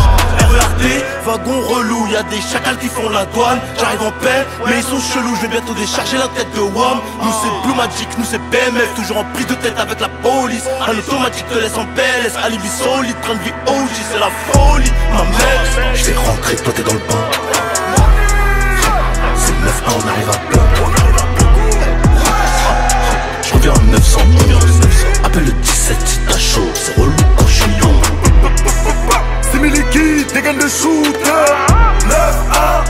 RERD, wagon relou, y'a des chacals qui font la douane. J'arrive en paix, mais ils sont chelous, je vais bientôt décharger la tête de WAM. Nous c'est Blue Magic, nous c'est BMF, toujours en prise de tête avec la police. Un automatique te laisse en PLS, alibi solide, train de vie OG, c'est la folie, ma mère. Je vais rentrer, toi t'es dans le bain. C'est 9-1, on arrive à plein. Je reviens en 900, appelle le 17 si t'as chaud, c'est relou quand je suis long. C'est mes liquides, dégaine de shooter. 9-1,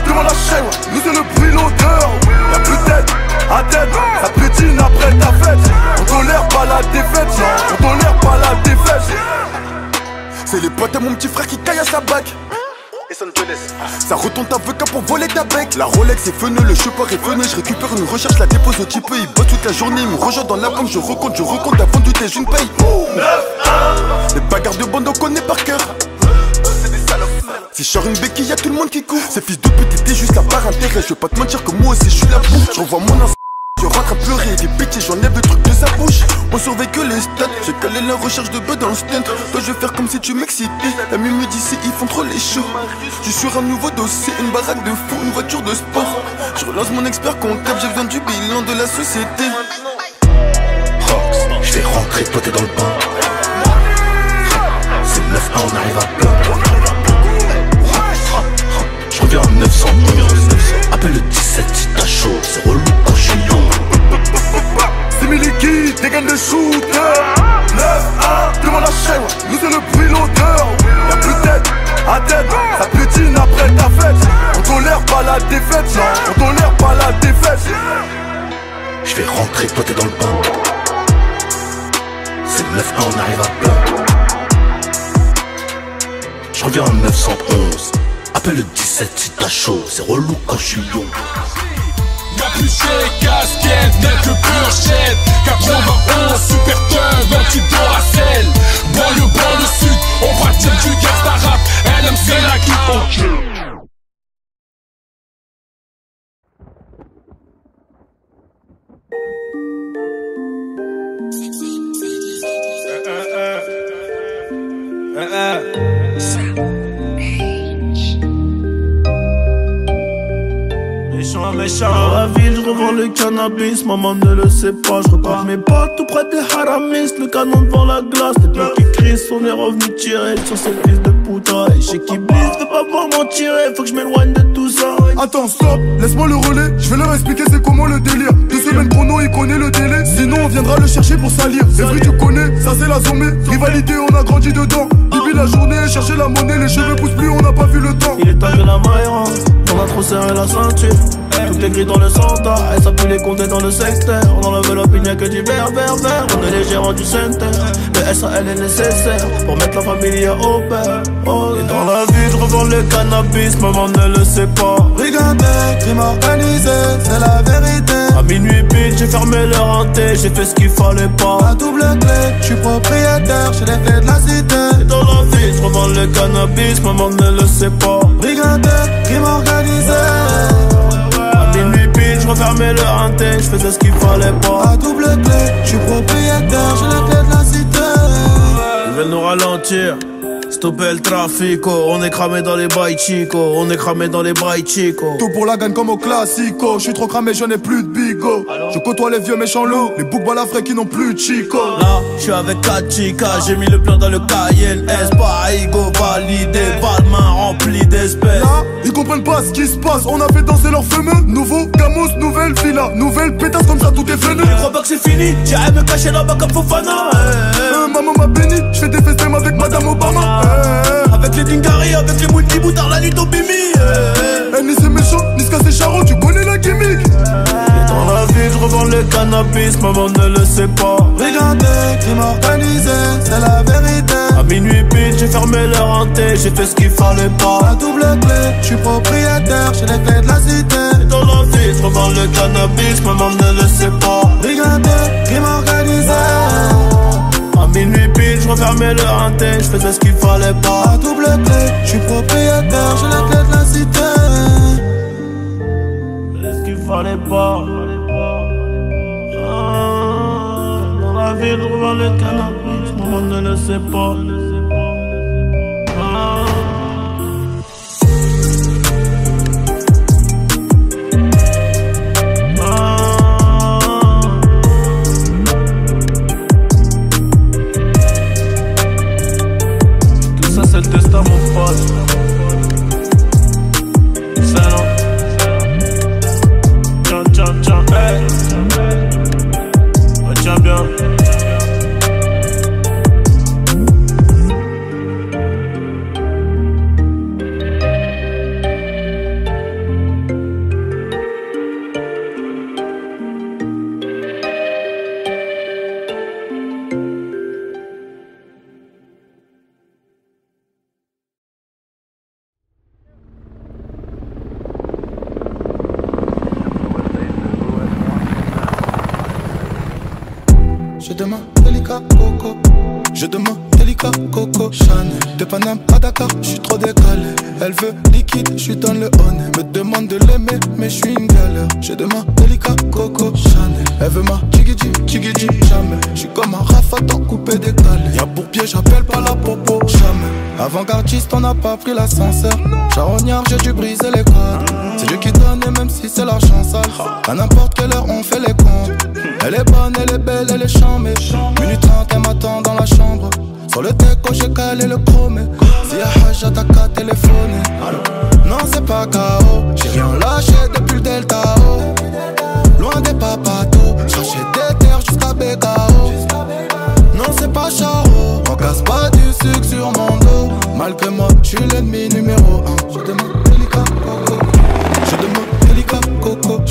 demande à Chewa, nous c'est le bruit, l'odeur. Y'a plus tête à tête, la petite après ta fête. On tolère pas la défaite, non, on tolère pas la défaite. C'est les potes à mon petit frère qui caille à sa bague. Ça retourne ta veca pour voler ta bec. La Rolex est feneux, le chauffeur est feneux. Je récupère une recherche, la dépose au type. Il bosse toute la journée, il me rejoint dans la pomme. Je recompte, avant du thé, je ne paye. Les bagarres de bande, on connaît par cœur. Si je sors une béquille, y'a tout le monde qui court. Ces fils de pute étaient juste là par intérêt. Je vais pas te mentir que moi aussi je suis la bouffe. Je revois mon instant, je rentre à pleurer. Des pitiés, j'enlève le truc de sa bouche. On surveille que les stats, j'ai calé la recherche de bœufs dans le stand. Toi je vais faire comme si tu m'excitais. La mimi d'ici ils font trop les shows. Je suis sur un nouveau dossier, une baraque de fou, une voiture de sport. Je relance mon expert comptable, j'ai besoin du bilan de la société. Rox, je vais rentrer, toi t'es dans le bain. C'est 9-1, on arrive à plein. Je reviens en 900, appelle le 17 si t'as chaud, c'est relou quand je suis long. C'est mes liquides, dégaine de shooter. 9-1, demande à Chewa, nous c'est le bruit, l'odeur. Y'a plus tête à tête, la petite après ta fête. On tolère pas la défaite, non, on tolère pas la défaite. Je vais rentrer, toi t'es dans le bain. C'est 9-1, on arrive à plein. Je reviens en 911, appelle le 17 si t'as chaud, c'est relou quand je suis long. Y'a plus chez casquette, n'est que purchette. 91, super teub, un type d'oracelle. Banlieue sud, on pratique du gaz-tarap. LMC la clip en à la ville, je revends le cannabis, maman ne le sait pas. Je repars mes pas tout près des haramis, le canon devant la glace. Les mecs qui crient, on est revenu tirer sur cette fils de putain. Et chez qui blisse, je vais pas pouvoir m'en tirer, faut que je m'éloigne de tout ça. Attends, stop, laisse-moi le relais, je vais leur expliquer c'est comment le délire. 2 semaines chrono, il connaît le délai, sinon on viendra le chercher pour salir. Les fruits tu connais, ça c'est la zombie, rivalité on a grandi dedans. Depuis la journée, chercher la monnaie, les cheveux poussent plus, on n'a pas vu le temps. Il est tard que la maille rentre, on a trop serré la ceinture. Tout est gris dans le centre, et ça pue les compter dans le secteur. On enlève l'opinion que du vert. On est les gérants du centre, le SAL est nécessaire pour mettre la famille au père. Et dans la vie, je revends le cannabis, maman ne le sait pas. Brigandais, crime organisé, c'est la vérité. minuit pile, j'ai fermé le renté, j'ai fait ce qu'il fallait pas. La double clé, je suis propriétaire, j'ai les clés de la cité. Et dans la vie, je revends le cannabis, maman ne le sait pas. Brigandeur, crime organisé. À minuit pile, je refermais le renté, je faisais ce qu'il fallait pas. La double clé, je suis propriétaire, j'ai les clés de la cité. Ils veulent nous ralentir, stopper le trafic, oh. On est cramé dans les bails chico, on est cramé dans les bails chico. Tout pour la gagne comme au classico, je suis trop cramé, je n'ai plus de bigo. Je côtoie les vieux méchants loups, les boucs balafrés qui n'ont plus de chico. Là, je suis avec 4 chicas, j'ai mis le plan dans le Cayenne S. Parigo validé, pas de main remplie d'espèces. Là, ils comprennent pas ce qui se passe, on a fait danser leur fumeux. Nouveau Camus, nouvelle villa, nouvelle pétasse, comme ça tout est venu. Je crois pas que c'est fini, j'irai me cacher là-bas comme Fofana. Maman m'a béni, je fais des festins avec Madame Obama. Avec les Dingari, avec les mouilles qui boutardent la nuit au bimi. Ni c'est méchant, ni ce c'est charron, tu connais la gimmick. Et dans la vie, je revends le cannabis, maman ne le sait pas. Regardez, crime organisé, c'est la vérité. À minuit pile, j'ai fermé le renté, j'ai fait ce qu'il fallait pas. La double clé, je suis propriétaire, j'ai les clés de la cité. Et dans la vie, je revends le cannabis, maman ne le sait pas. Regardez, crime organisé. À minuit pile, je refermais le renté, je faisais ce qu'il fallait pas. La double clé, je suis propriétaire, j'ai la clé de la cité. Je faisais ce qu'il fallait pas. Dans la ville, je revends le cannabis, tout le monde ne le sait pas. Je demande délicat, Coco, Chanel. De Paname à Dakar, je suis trop décalé. Elle veut liquide, je suis dans le honey. Me demande de l'aimer, mais je suis une galère. Je demande délicat, Coco, Chanel. Elle veut ma tchigidji, tchigidji, jamais. Je suis comme un rafaton coupé décalé. Y'a pour pied, j'appelle pas la popo, jamais. Avant-gardiste, on n'a pas pris l'ascenseur. Charognard, j'ai dû briser les codes. C'est Dieu qui donne, et même si c'est l'argent sale, à n'importe quelle heure, on fait les comptes. Elle est bonne, elle est belle, elle est chambée. Minute 30, elle m'attend dans la chambre. Sur le déco, j'ai calé le chromé. Si y'a Haja, t'as qu'à téléphoner. Non, c'est pas KO, j'ai rien lâché depuis le Delta. Loin des papatos, chercher des terres jusqu'à Bécao. Non, c'est pas Charo, on casse pas du sucre sur mon dos. Malgré moi, j'suis l'ennemi numéro 1. Je demande délicat, Coco. Je demande délicat, Coco.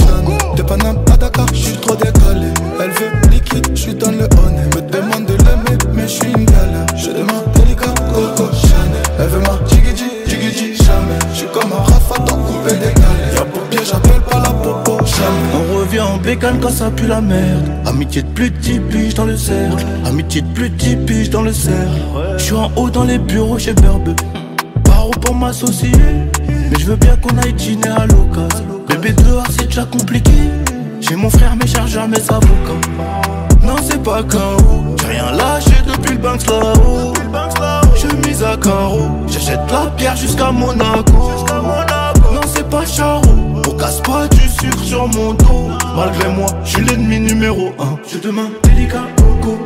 De Paname à Dakar, j'suis trop décalé. Elle veut liquide, j'suis dans le honey. Me demande de l'aimer, mais j'suis une galère. Je demande délicat, Coco, Chanel. Elle veut ma jigidji, jigidji, jamais. J'suis comme un rafaton coupé décalé. Y'a pour pied, j'appelle pas la popo, jamais. On revient en bécane quand ça pue la merde. Amitié de plus de 10 piges dans le cercle. Amitié de plus de 10 piges dans le cercle. J'suis en haut dans les bureaux chez Berbe. Paro pour m'associer. Mais j'veux bien qu'on aille dîner à l'occasion. Bébé dehors c'est déjà compliqué. J'ai mon frère, mes chargeurs, mes avocats. Non c'est pas KO, j'ai rien lâché depuis le Banks là-haut. Je mise à carreau, j'achète la pierre jusqu'à Monaco. Non c'est pas Charo, on casse pas du sucre sur mon dos. Malgré moi, je suis l'ennemi numéro 1. Je demande délicat Coco.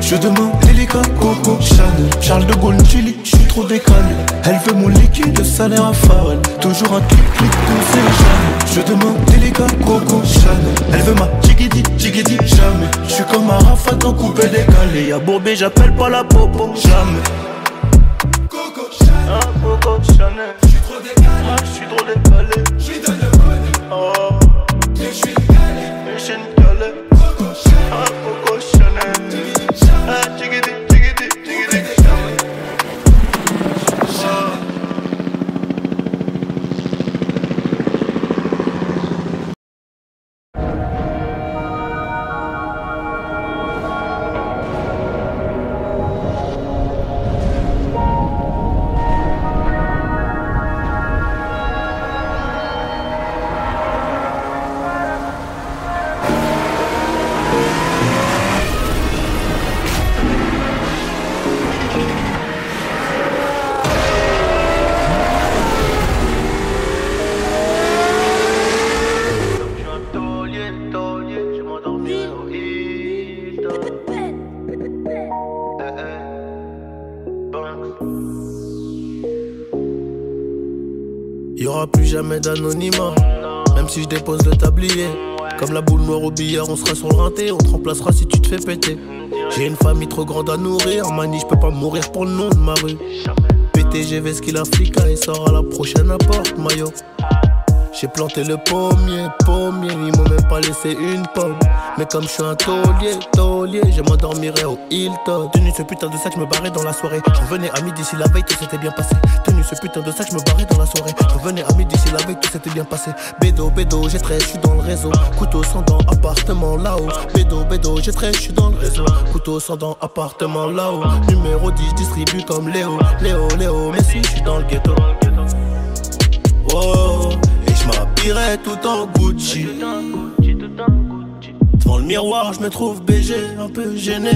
Je demande délicat Coco Chanel. Charles de Gaulle, Chili, je suis trop décalé. Elle veut mon liquide, salaire à Farrell. Toujours un clic-clic qu'on sait jamais. Je demande délicat Coco Chanel. Elle veut ma tchigidi, tchigidi, jamais. Je suis comme un rafaton coupé décalé. Y'a Bourbé, j'appelle pas la popo, jamais. Coco Chanel, ah, Coco Chanel. Je suis trop décalé, ah, je suis trop décalé. J'suis dans le mode, oh. Mais je suis décalé, mais je suis décalé. Coco Chanel, ah, Coco Chanel. jamais d'anonymat. Même si je dépose le tablier, comme la boule noire au billard, on sera sur le rinté. On te remplacera si tu te fais péter. J'ai une famille trop grande à nourrir, manie, je peux pas mourir pour le nom de ma rue. PTGV ce qu'il a fliqué, il sort à la prochaine à porte maillot. J'ai planté le pommier, ils m'ont même pas laissé une pomme. Mais comme je suis un taulier, je m'endormirai au Hilton. Tenu ce putain de sac, je me barrais dans la soirée. Je revenais à midi si la veille tout s'était bien passé. Tenu ce putain de sac, je me barrais dans la soirée. Je revenais à midi si la veille tout s'était bien passé. Bédo, j'ai très, je suis dans le réseau. Couteau sans dents, appartement là-haut. Bédo, j'ai très, je suis dans le réseau. Couteau sans dents, appartement là-haut. Numéro 10, distribue comme Léo, mais si je suis dans le ghetto. Oh, j'm'habillerai tout en Gucci. Devant le miroir je me trouve BG, un peu gêné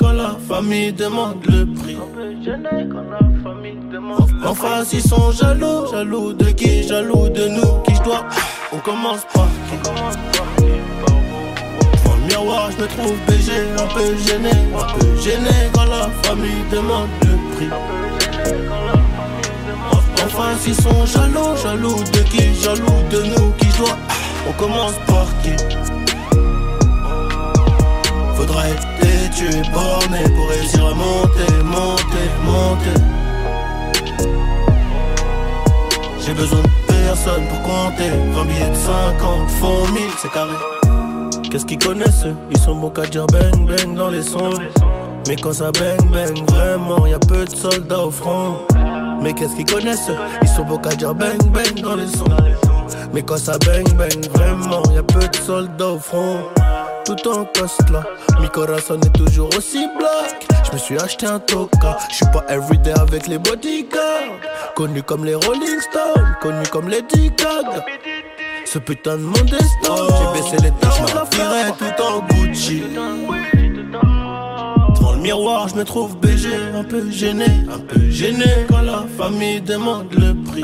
quand la famille demande le prix. En face ils sont jaloux de qui, jaloux de nous, qui j'dois. On commence par qui? Devant le miroir je me trouve BG, un peu gêné quand la famille demande le prix. Enfin s'ils sont jaloux de qui, jaloux de nous, qui doit. On commence par qui? Faudra être têtu et borné pour réussir à monter. J'ai besoin de personne pour compter. 20 billets de 50 font 1000, c'est carré. Qu'est-ce qu'ils connaissent eux? Ils sont bons qu'à dire bang bang dans les sons. Mais quand ça bang bang vraiment, y'a peu de soldats au front. Mais qu'est-ce qu'ils connaissent? Ils sont beaux qu'à dire bang bang dans les sons. Mais quand ça bang bang vraiment, y'a peu de soldats au front. Tout en coste là, mi corazon est toujours aussi black. Je me suis acheté un toka, je suis pas everyday avec les bodyguards. Connu comme les Rolling Stones, connu comme les Lady Gaga. Ce putain de mon destin, j'ai baissé les tâches, j'm'habillerai tout en Gucci. Miroir, je me trouve BG, un peu gêné quand la famille demande le prix.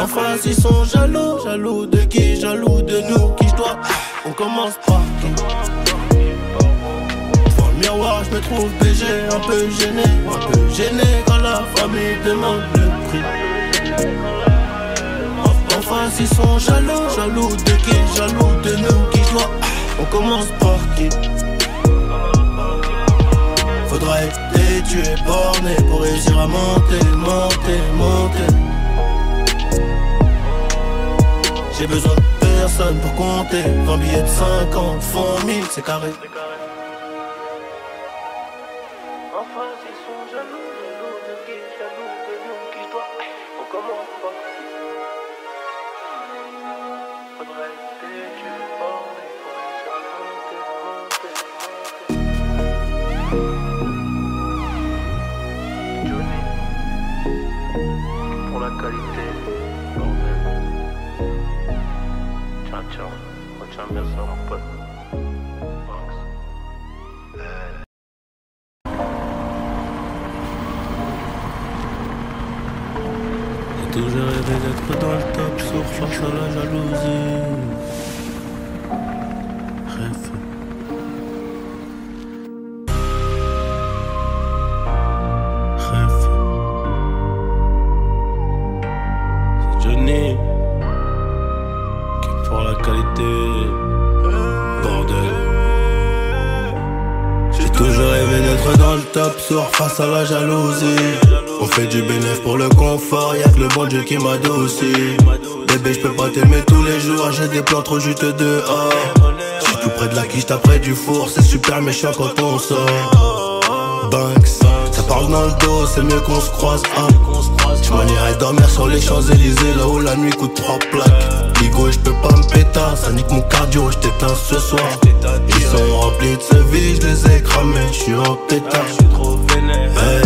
En face ils sont jaloux de qui, jaloux de nous, qui j'dois. On commence par qui? Devant le miroir, je me trouve BG, un peu gêné quand la famille demande le prix. En face ils sont jaloux de qui, jaloux de nous, qui j'dois. On commence par qui? Faudra être têtu et borné pour réussir à monter. J'ai besoin de personne pour compter. 20 billets de 50 font 1000, c'est carré. Enfin, ils sont jaloux de qui, jaloux de nous, qui doit. On commence pas. Faudra être têtu et borné pour réussir à monter. Qualité, ciao, retiens bien ça mon pote. J'ai toujours rêvé d'être dans le top, sur force à la jalousie. Bref. Face à la jalousie, on fait du bénéf pour le confort, y'a que le bon Dieu qui m'adoucit. Bébé j'peux pas t'aimer tous les jours, j'ai des plans trop juteux dehors. J'suis tout près de la quiche, t'as près du four, c'est super méchant quand on sort. Banks, ça parle dans le dos, c'est mieux qu'on se croise hein. J'm'en irai dormir sur les Champs-Élysées, là où la nuit coûte 3 plaques. Ligo j'peux pas m'péta, ça nique mon cardio, j't'éteins ce soir. Ils sont remplis de ce vide, j'les ai cramés, j'suis en pétard. Hey,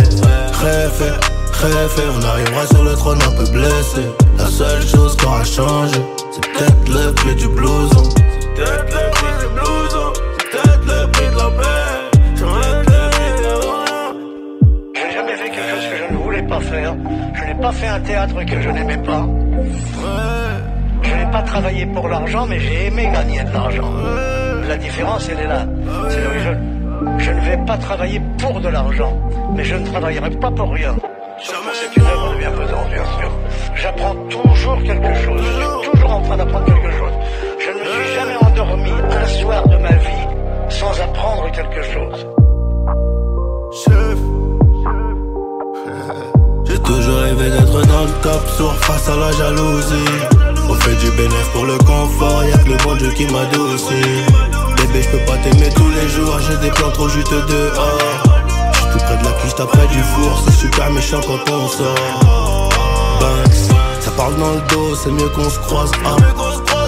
on arrivera sur le trône un peu blessé. La seule chose qu'on a changé, c'est peut-être le prix du blouson. C'est peut-être le prix du blouson, c'est peut-être le prix de la paix. J'enlève le prix de rien. J'ai jamais fait quelque chose que je ne voulais pas faire. Je n'ai pas fait un théâtre que je n'aimais pas. Je n'ai pas travaillé pour l'argent, mais j'ai aimé gagner de l'argent. La différence, elle est là. C'est le jeu. Je ne vais pas travailler pour de l'argent, mais je ne travaillerai pas pour rien. Jamais. un peu d'or, bien sûr. J'apprends toujours quelque chose. Je suis toujours en train d'apprendre quelque chose. Je ne me suis jamais endormi un soir de ma vie sans apprendre quelque chose. Chef, j'ai toujours rêvé d'être dans le top sur face à la jalousie. On fait du bénéfice pour le confort, y'a que le bon Dieu qui m'adoucit. Bébé, je peux pas t'aimer tous les jours, j'ai des plans trop juteux dehors. Tout près de la cuisse, t'apprès du four, c'est super méchant quand on sort. Banks, ça parle dans le dos, c'est mieux qu'on se croise. Ah,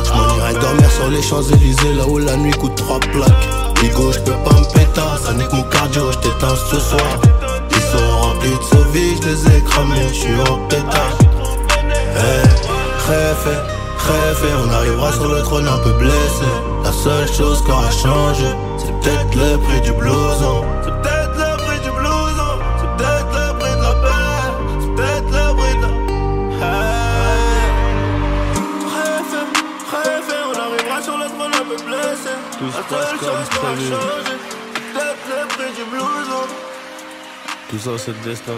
j'm'en irai dormir sur les Champs-Élysées, là où la nuit coûte 3 plaques. Bigo, j'peux pas m'pétard, ça n'est que mon cardio, j't'éteins ce soir. Ils sont remplis de sauvages, j'les ai cramés, j'suis en pétard. Hey, réfé, on arrivera sur le trône un peu blessé. La seule chose qu'on a changé, c'est peut-être le prix du blouson. Tout ça c'est le destin.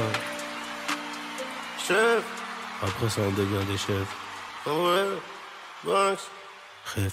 Chef. Après ça on devient des chefs. Ouais, Max. Chef.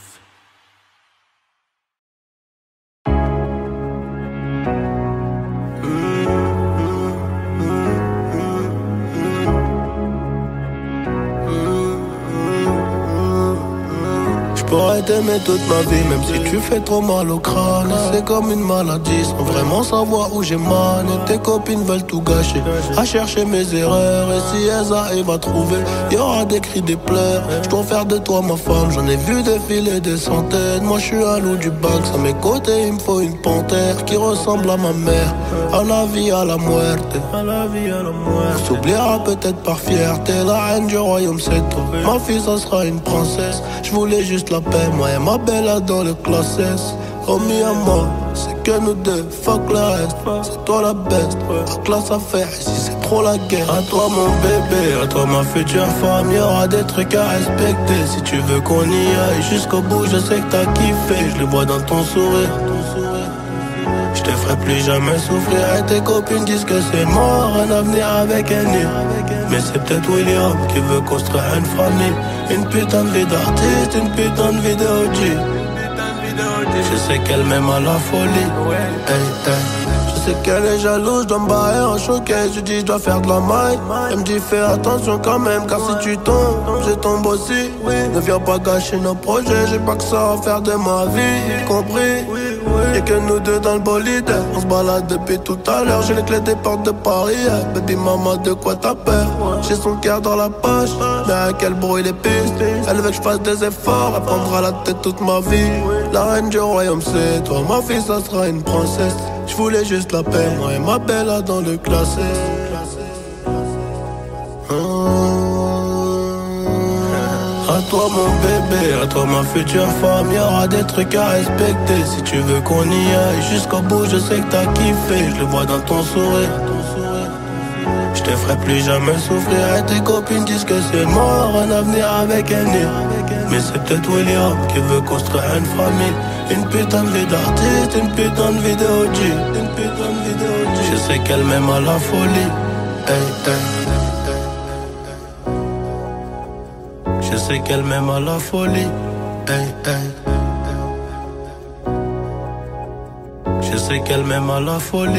J'aurais t'aimé toute ma vie, même si tu fais trop mal au crâne. C'est comme une maladie, sans vraiment savoir où j'ai mal. Et tes copines veulent tout gâcher, à chercher mes erreurs. Et si elles arrivent à trouver, y'aura des cris, des pleurs. J'dois faire de toi ma femme, j'en ai vu défiler des centaines. Moi j'suis un loup du bac, à mes côtés il me faut une panthère qui ressemble à ma mère, à la vie, à la muerte. On s'oubliera peut-être par fierté, la reine du royaume c'est toi. Ma fille ça sera une princesse, j'voulais juste la moi et ma bella dans le classe S. Homie à moi, c'est que nous deux, fuck le reste. C'est toi la best, pas classe à faire. Ici c'est trop la guerre. À toi mon bébé, à toi ma future femme, y'aura des trucs à respecter. Si tu veux qu'on y aille jusqu'au bout, je sais que t'as kiffé. Je le vois dans ton sourire, je te ferai plus jamais souffrir. Et tes copines disent que c'est mort, un avenir avec un nid. Mais c'est peut-être William qui veut construire une famille. Une putain de vie d'artiste, une putain de vie d'OG. Je sais qu'elle m'aime à la folie. Je sais qu'elle est jalouse, je dois me barrer en showcase. Je dis je dois faire de la maille. Elle me dit fais attention quand même, car si tu tombes, je tombe aussi. Ne viens pas gâcher nos projets, j'ai pas que ça à faire de ma vie. Compris? Y'a que nous deux dans le bolide. On se balade depuis tout à l'heure, j'ai les clés des portes de Paris. Baby maman de quoi t'as peur? J'ai son cœur dans la poche, mais à quel bruit les pistes. Elle veut que je fasse des efforts, elle prendra la tête toute ma vie. La reine du royaume c'est toi, ma fille ça sera une princesse. Je voulais juste la paix, moi et ma bella dans le classé. À toi mon bébé, à toi ma future femme, y'aura des trucs à respecter. Si tu veux qu'on y aille jusqu'au bout, je sais que t'as kiffé. Je le vois dans ton sourire, je te ferai plus jamais souffrir. Et tes copines disent que c'est mort, un avenir avec un nid. Mais c'est peut-être William qui veut construire une famille. Une putain de vie d'artiste, une putain de vie d'OG. Je sais qu'elle m'aime à la folie. Je sais qu'elle m'aime à la folie. Je sais qu'elle m'aime à la folie.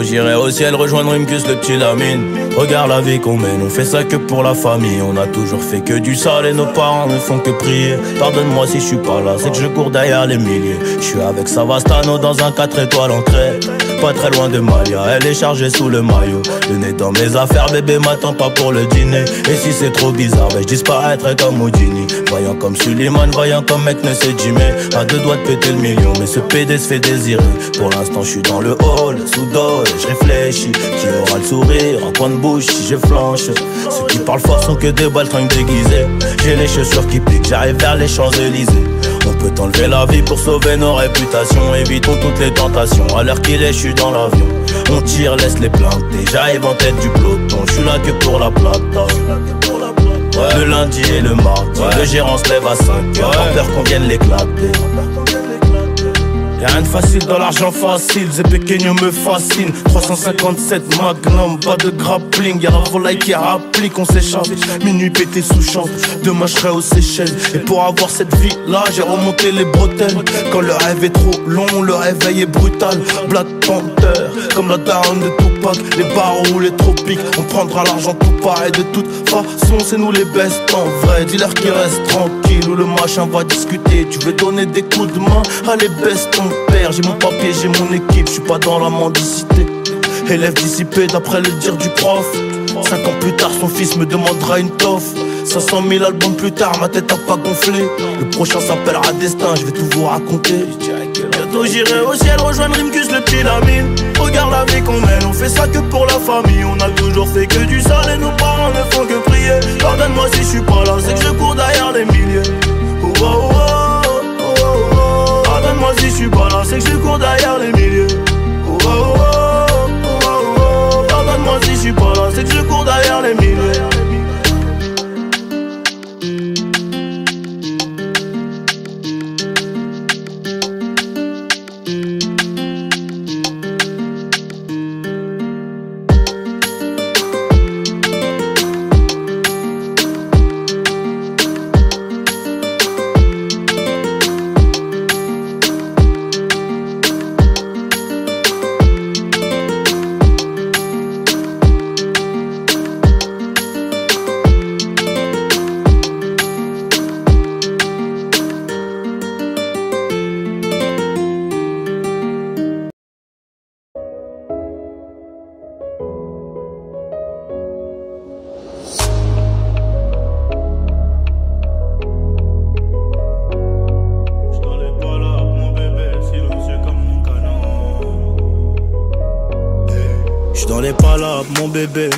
J'irai au ciel rejoindre Rimkus le petit Lamine. Regarde la vie qu'on mène, on fait ça que pour la famille. On a toujours fait que du sale et nos parents ne font que prier. Pardonne-moi si je suis pas là, c'est que je cours derrière les milliers. Je suis avec Savastano dans un 4 étoiles ancré, pas très loin de Maya, elle est chargée sous le maillot. Le nez dans mes affaires, bébé m'attend pas pour le dîner. Et si c'est trop bizarre, ben je disparaîtrai comme Houdini. Voyant comme Suleiman, voyant comme mec ne s'est Jimmy. À 2 doigts de péter le million, mais ce PD se fait désirer. Pour l'instant je suis dans le hall, sous dole, je réfléchis. Qui aura le sourire, en coin de bouche si je flanche. Ceux qui parlent fort sont que des baltringues déguisées. J'ai les chaussures qui piquent, j'arrive vers les Champs-Élysées. On peut t'enlever la vie pour sauver nos réputations. Évitons toutes les tentations. À l'heure qu'il est, je suis dans l'avion. On tire, laisse les plaintes. Déjà j'arrive en tête du peloton. Je suis là que pour la plata. Ouais. Le lundi et le mardi, ouais. Le gérant se lève à 5h, ouais. Pas peur qu'on vienne l'éclater. Y'a rien de facile dans l'argent facile, Zé Pequeno me fascine. 357 Magnum, pas de grappling. Y'a Ravolai qui rapplique, on s'échappe. Minuit pété sous chambre, demain je serai aux Seychelles. Et pour avoir cette vie là, j'ai remonté les bretelles. Quand le rêve est trop long, le réveil est brutal. Black Panther, comme la daronne de Tupac. Les barreaux ou les tropiques, on prendra l'argent tout pareil. De toute façon, c'est nous les best en vrai. Dis-leur qu'ils restent tranquilles, ou le machin va discuter. Tu veux donner des coups de main, allez best en. J'ai mon papier, j'ai mon équipe, je suis pas dans la mendicité. Élève dissipé d'après le dire du prof. 5 ans plus tard, son fils me demandera une toffe. 500 000 albums plus tard, ma tête a pas gonflé. Le prochain s'appellera Destin, je vais tout vous raconter. Bientôt j'irai au ciel, rejoindre Rimkus, le petit Lamine. Regarde la vie qu'on mène, on fait ça que pour la famille. On a toujours fait que du sale et nos parents ne font que prier. Pardonne-moi si je suis pas là, c'est que je cours derrière les milliers. Oh oh oh. Moi si je suis pas là, c'est que je cours derrière les milieux. Oh oh oh oh oh oh. Pardonne-moi si je suis pas là, c'est que je cours derrière les milieux.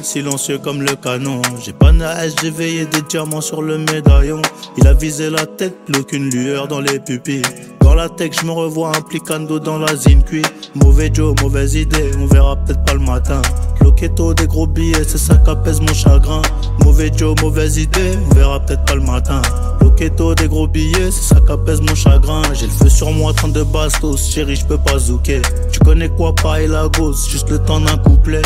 Silencieux comme le canon, j'ai pas naïs, j'ai veillé des diamants sur le médaillon. Il a visé la tête, plus aucune lueur dans les pupilles. Dans la tech, je me revois implicando dans la zine cuit. Mauvais Joe, mauvaise idée, on verra peut-être pas le matin. Loquetto, des gros billets, c'est ça qu'apaise mon chagrin. Mauvais Joe, mauvaise idée, on verra peut-être pas le matin. Loquetto, des gros billets, c'est ça qu'apaise mon chagrin. J'ai le feu sur moi, 32 bastos, chérie, je peux pas zouker. Tu connais quoi, pas et la gosse, juste le temps d'un couplet.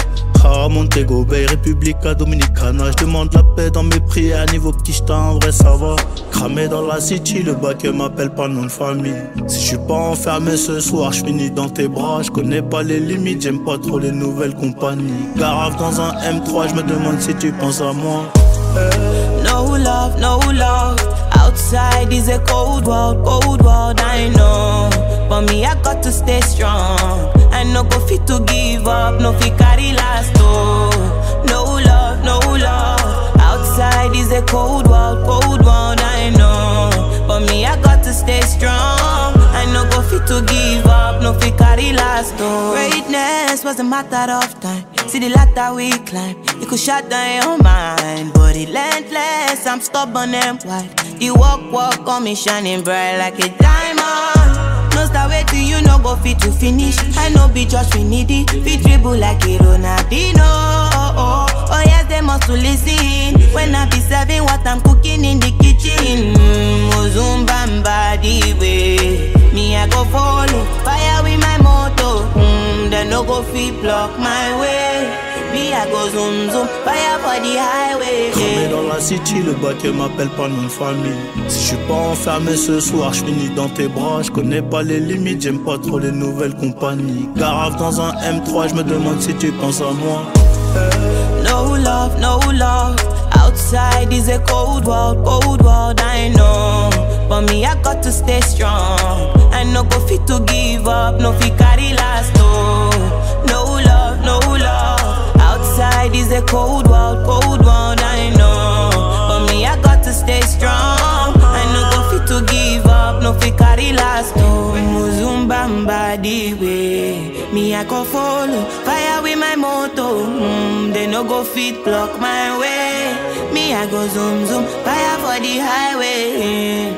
À Montego Bay, République à Dominicana. Je demande la paix dans mes prières, niveau petit j't'en, en vrai ça va. Cramé dans la city, le bac m'appelle pas nom de famille. Si je suis pas enfermé ce soir, je finis dans tes bras. Je connais pas les limites, j'aime pas trop les nouvelles compagnies. Garave dans un M3, je me demande si tu penses à moi. No love, no love. Outside is a cold world, I know. But me, I got to stay strong. I no go fit to give up, no fit carry last, oh. No love, no love. Outside is a cold world, I know. But me, I got to stay strong. I no go fit to give up, no fit carry last, oh. Greatness was a matter of time. See the ladder we climb, it could shut down your mind. But relentless, I'm stubborn and wild. The walk on me shining bright like a diamond. No start waiting, you no go fit to finish. I no be just we need it, fit dribble like a Ronaldinho. Oh, oh, oh yes, they must to listen. When I be serving what I'm cooking in the kitchen. Ozumbamba the way, me I go follow, fire with my motto. They no go fit block my way. I go zoom zoom, fire for the highway. Cramé dans la city, le bac m'appelle pas nom de famille. Si je suis pas enfermé ce soir, je finis dans tes bras. Je connais pas les limites, j'aime pas trop les nouvelles compagnies. Garave dans un M3, je me demande si tu penses à moi. No love, no love. Outside is a cold world, I know. But me, I got to stay strong. I no go fit to give up, no fit carry last, oh. No love, no love. Outside is a cold world, I know. But me, I got to stay strong. I no go fit to give up, no fit carry last. Muzumbamba the way, me I go follow, fire with my motto. They no go fit block my way. Me I go zoom zoom, fire for the highway.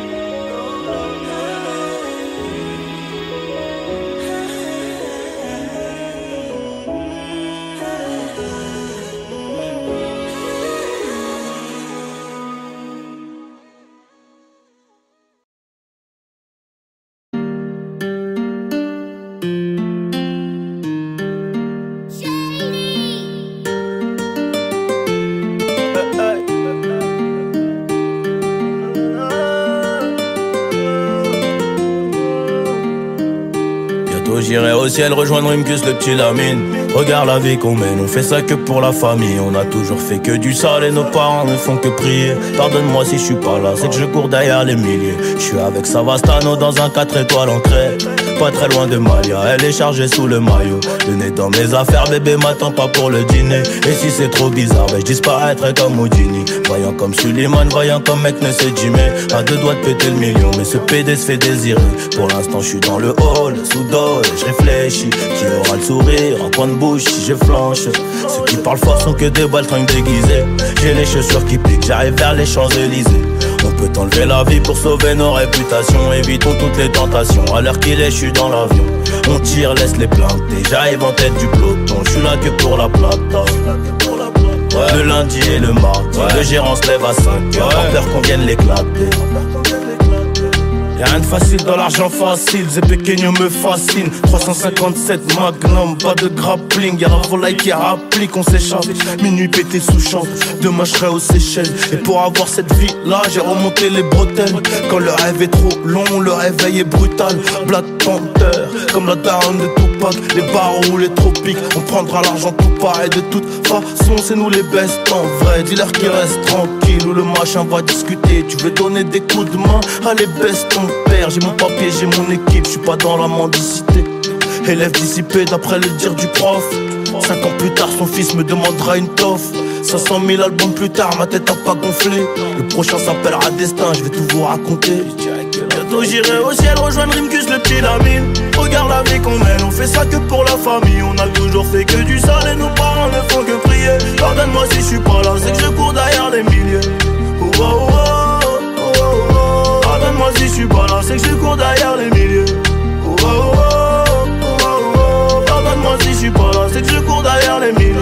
J'irai au ciel rejoindre Rimkus, le petit Lamine. Regarde la vie qu'on mène, on fait ça que pour la famille. On a toujours fait que du sale et nos parents ne font que prier. Pardonne-moi si je suis pas là, c'est que je cours derrière les milliers. Je suis avec Savastano dans un 4 étoiles en trait, pas très loin de Malia, elle est chargée sous le maillot. Le nez dans mes affaires, bébé m'attend pas pour le dîner. Et si c'est trop bizarre, ben je disparaîtrai comme Houdini. Voyant comme Suleiman, voyant comme mec ne sait Jimmy. À deux doigts de péter le million, mais ce PD se fait désirer. Pour l'instant je suis dans le hall, sous dol, je réfléchis. Qui aura le sourire, un coin de bouche si je flanche. Ceux qui parlent fort sont que des baltringues déguisées. J'ai les chaussures qui piquent, j'arrive vers les Champs-Élysées. On peut enlever la vie pour sauver nos réputations. Évitons toutes les tentations, à l'heure qu'il est je suis dans l'avion. On tire, laisse les plaintes, j'arrive en tête du peloton. Je suis là que pour la plata, ouais. Le lundi et le mardi, ouais. Le gérant se lève à 5h, ouais. Peur qu'on vienne l'éclater. Y'a rien de facile dans l'argent facile, Zepekegno me fascine. 357 Magnum, pas de grappling. Y'a un qui applique, on s'échappe. Minuit pété sous champ, demain je serai aux Seychelles. Et pour avoir cette vie là, j'ai remonté les bretelles. Quand le rêve est trop long, le réveil est brutal. Black Panther, comme la daronne de Tupac. Les barreaux ou les tropiques, on prendra l'argent tout pareil. De toute façon, c'est nous les best en vrai. Dis-leur qu'ils restent tranquilles, ou le machin va discuter. Tu veux donner des coups de main, allez best on. J'ai mon papier, j'ai mon équipe, je suis pas dans la mendicité. Élève dissipé d'après le dire du prof. 5 ans plus tard son fils me demandera une toffe. 500 000 albums plus tard ma tête a pas gonflé. Le prochain s'appellera Destin, je vais tout vous raconter. Bientôt j'irai au ciel rejoindre Rimkus, le petit Lamine. Regarde la vie qu'on mène, on fait ça que pour la famille. On a toujours fait que du sale et nos parents ne font que prier. Pardonne-moi si je suis pas là, c'est que je cours derrière les milliers. Oh oh oh. Moi si je suis pas là, c'est que je cours derrière les milliers. Oh oh oh, oh oh oh. Pardonne-moi si je suis pas là, c'est que je cours derrière les milliers.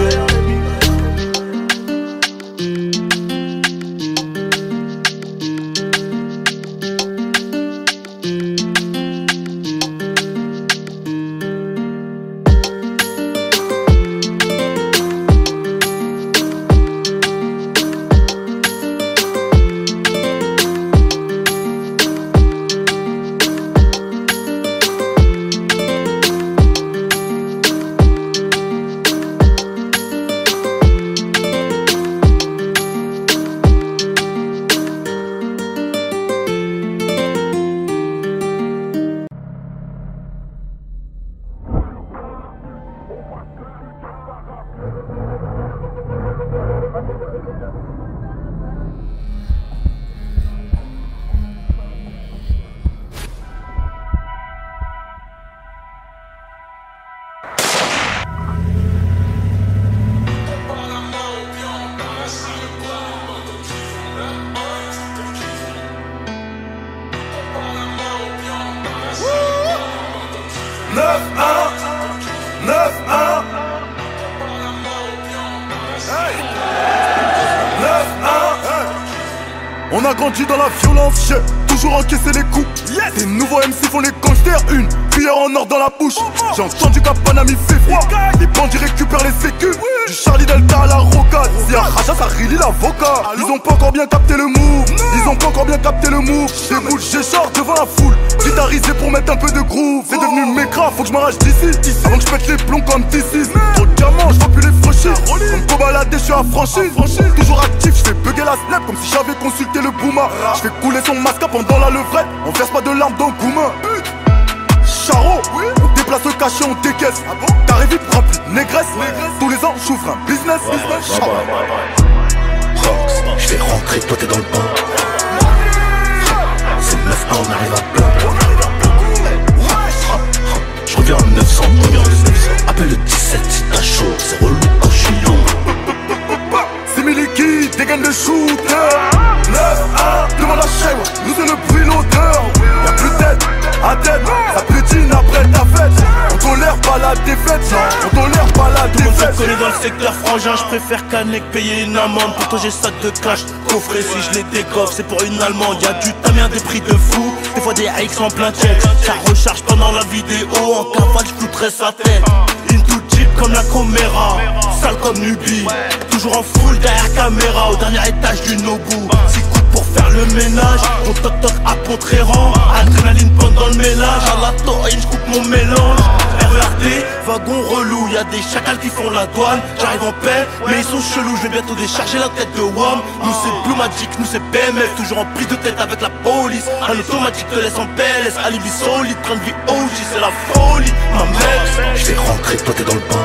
J'ai sac de cash, coffret si je les décoffre. C'est pour une allemande, y'a du tamien, des prix de fou. Des fois des AX en plein check. Ça recharge pendant la vidéo. En cavale j'flouterai sa tête. Into Jeep comme la Comera. Sale comme Nubi, toujours en full derrière caméra. Au dernier étage du Nobu. C'est cool pour faire le ménage. Mon toc-toc à peau très rang, adrénaline pendant le ménage. À la taurine, je coupe mon mélange. RERD, wagon relou, y'a des chacals qui font la douane. J'arrive en paix, mais ils sont chelous, je vais bientôt décharger la tête de WAM. Nous c'est Blue Magic, nous c'est BMF, toujours en prise de tête avec la police. Un automatique te laisse en PLS, alibi solide, train de vie OG, c'est la folie. Ma mère, je vais rentrer, toi t'es dans le bain.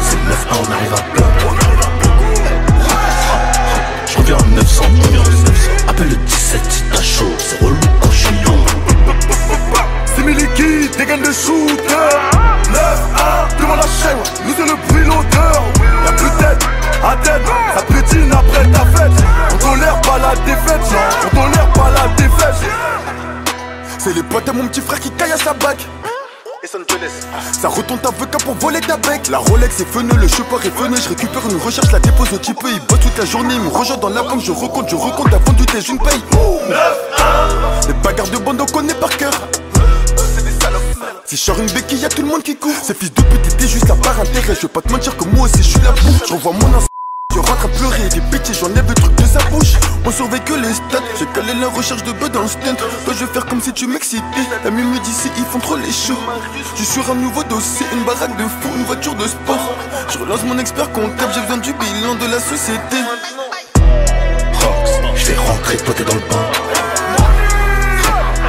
C'est 9-1, on arrive à plein. Je reviens en 900, appelle le 17 si t'as chaud, c'est relou quand je suis young. C'est mes liquides, des gaines de shooter. 9-1, devant la chaîne, nous c'est le bruit, l'odeur. Y'a plus tête, à tête, ça pétine après ta fête. On tolère pas la défaite, non, on tolère pas la défaite. C'est les potes à mon petit frère qui caille à sa bac. Ça retourne ta vodka pour voler ta bec. La Rolex est feneux, le chauffeur est feneux. Je récupère une recherche, la dépose au type. Il bosse toute la journée, il me rejoint dans la banque. Je recompte, avant du thé, je ne paye. 9-1, les bagarres de bande on connaît par cœur. Si je sors une béquille, y'a tout le monde qui court. Ces fils de pute étaient juste la barre intérêt. Je vais pas te mentir que moi aussi je suis la boue. Je revois mon instant, je rentre à pleurer. Des pitiés, j'enlève le truc de sa bouche. On surveille que les stats, j'ai calé la recherche de buzz dans le stunt. Toi je vais faire comme si tu m'excitais. La mimi d'ici ils font trop les shows. Je suis sur un nouveau dossier, une baraque de fou, une voiture de sport. Je relance mon expert comptable, j'ai besoin du bilan de la société. Rox, je vais rentrer, toi t'es dans le bain.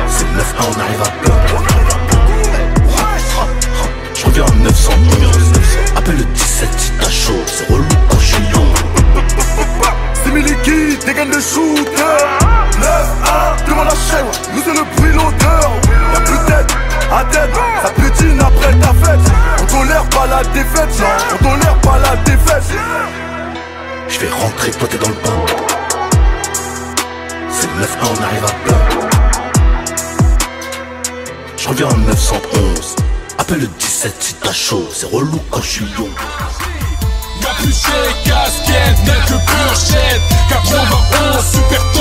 C'est 9-1, on arrive à plein. Je reviens en 900, appelle le 17 si t'as chaud, c'est relou quand je suis long. C'est mes liquides, des gaines de shooter. 9-1, devant la chaîne, nous c'est le bruit, l'odeur. Y'a plus tête, à tête, ça pétine après ta fête. On tolère pas la défaite, non, on tolère pas la défaite. Je vais rentrer, toi t'es dans le bain. C'est 9-1, on arrive à plein. Je reviens en 911, appelle le 17 si t'as chaud, c'est relou quand je suis long. Y'a plus chez casquette, n'est que pure chèque, 91, super tôt.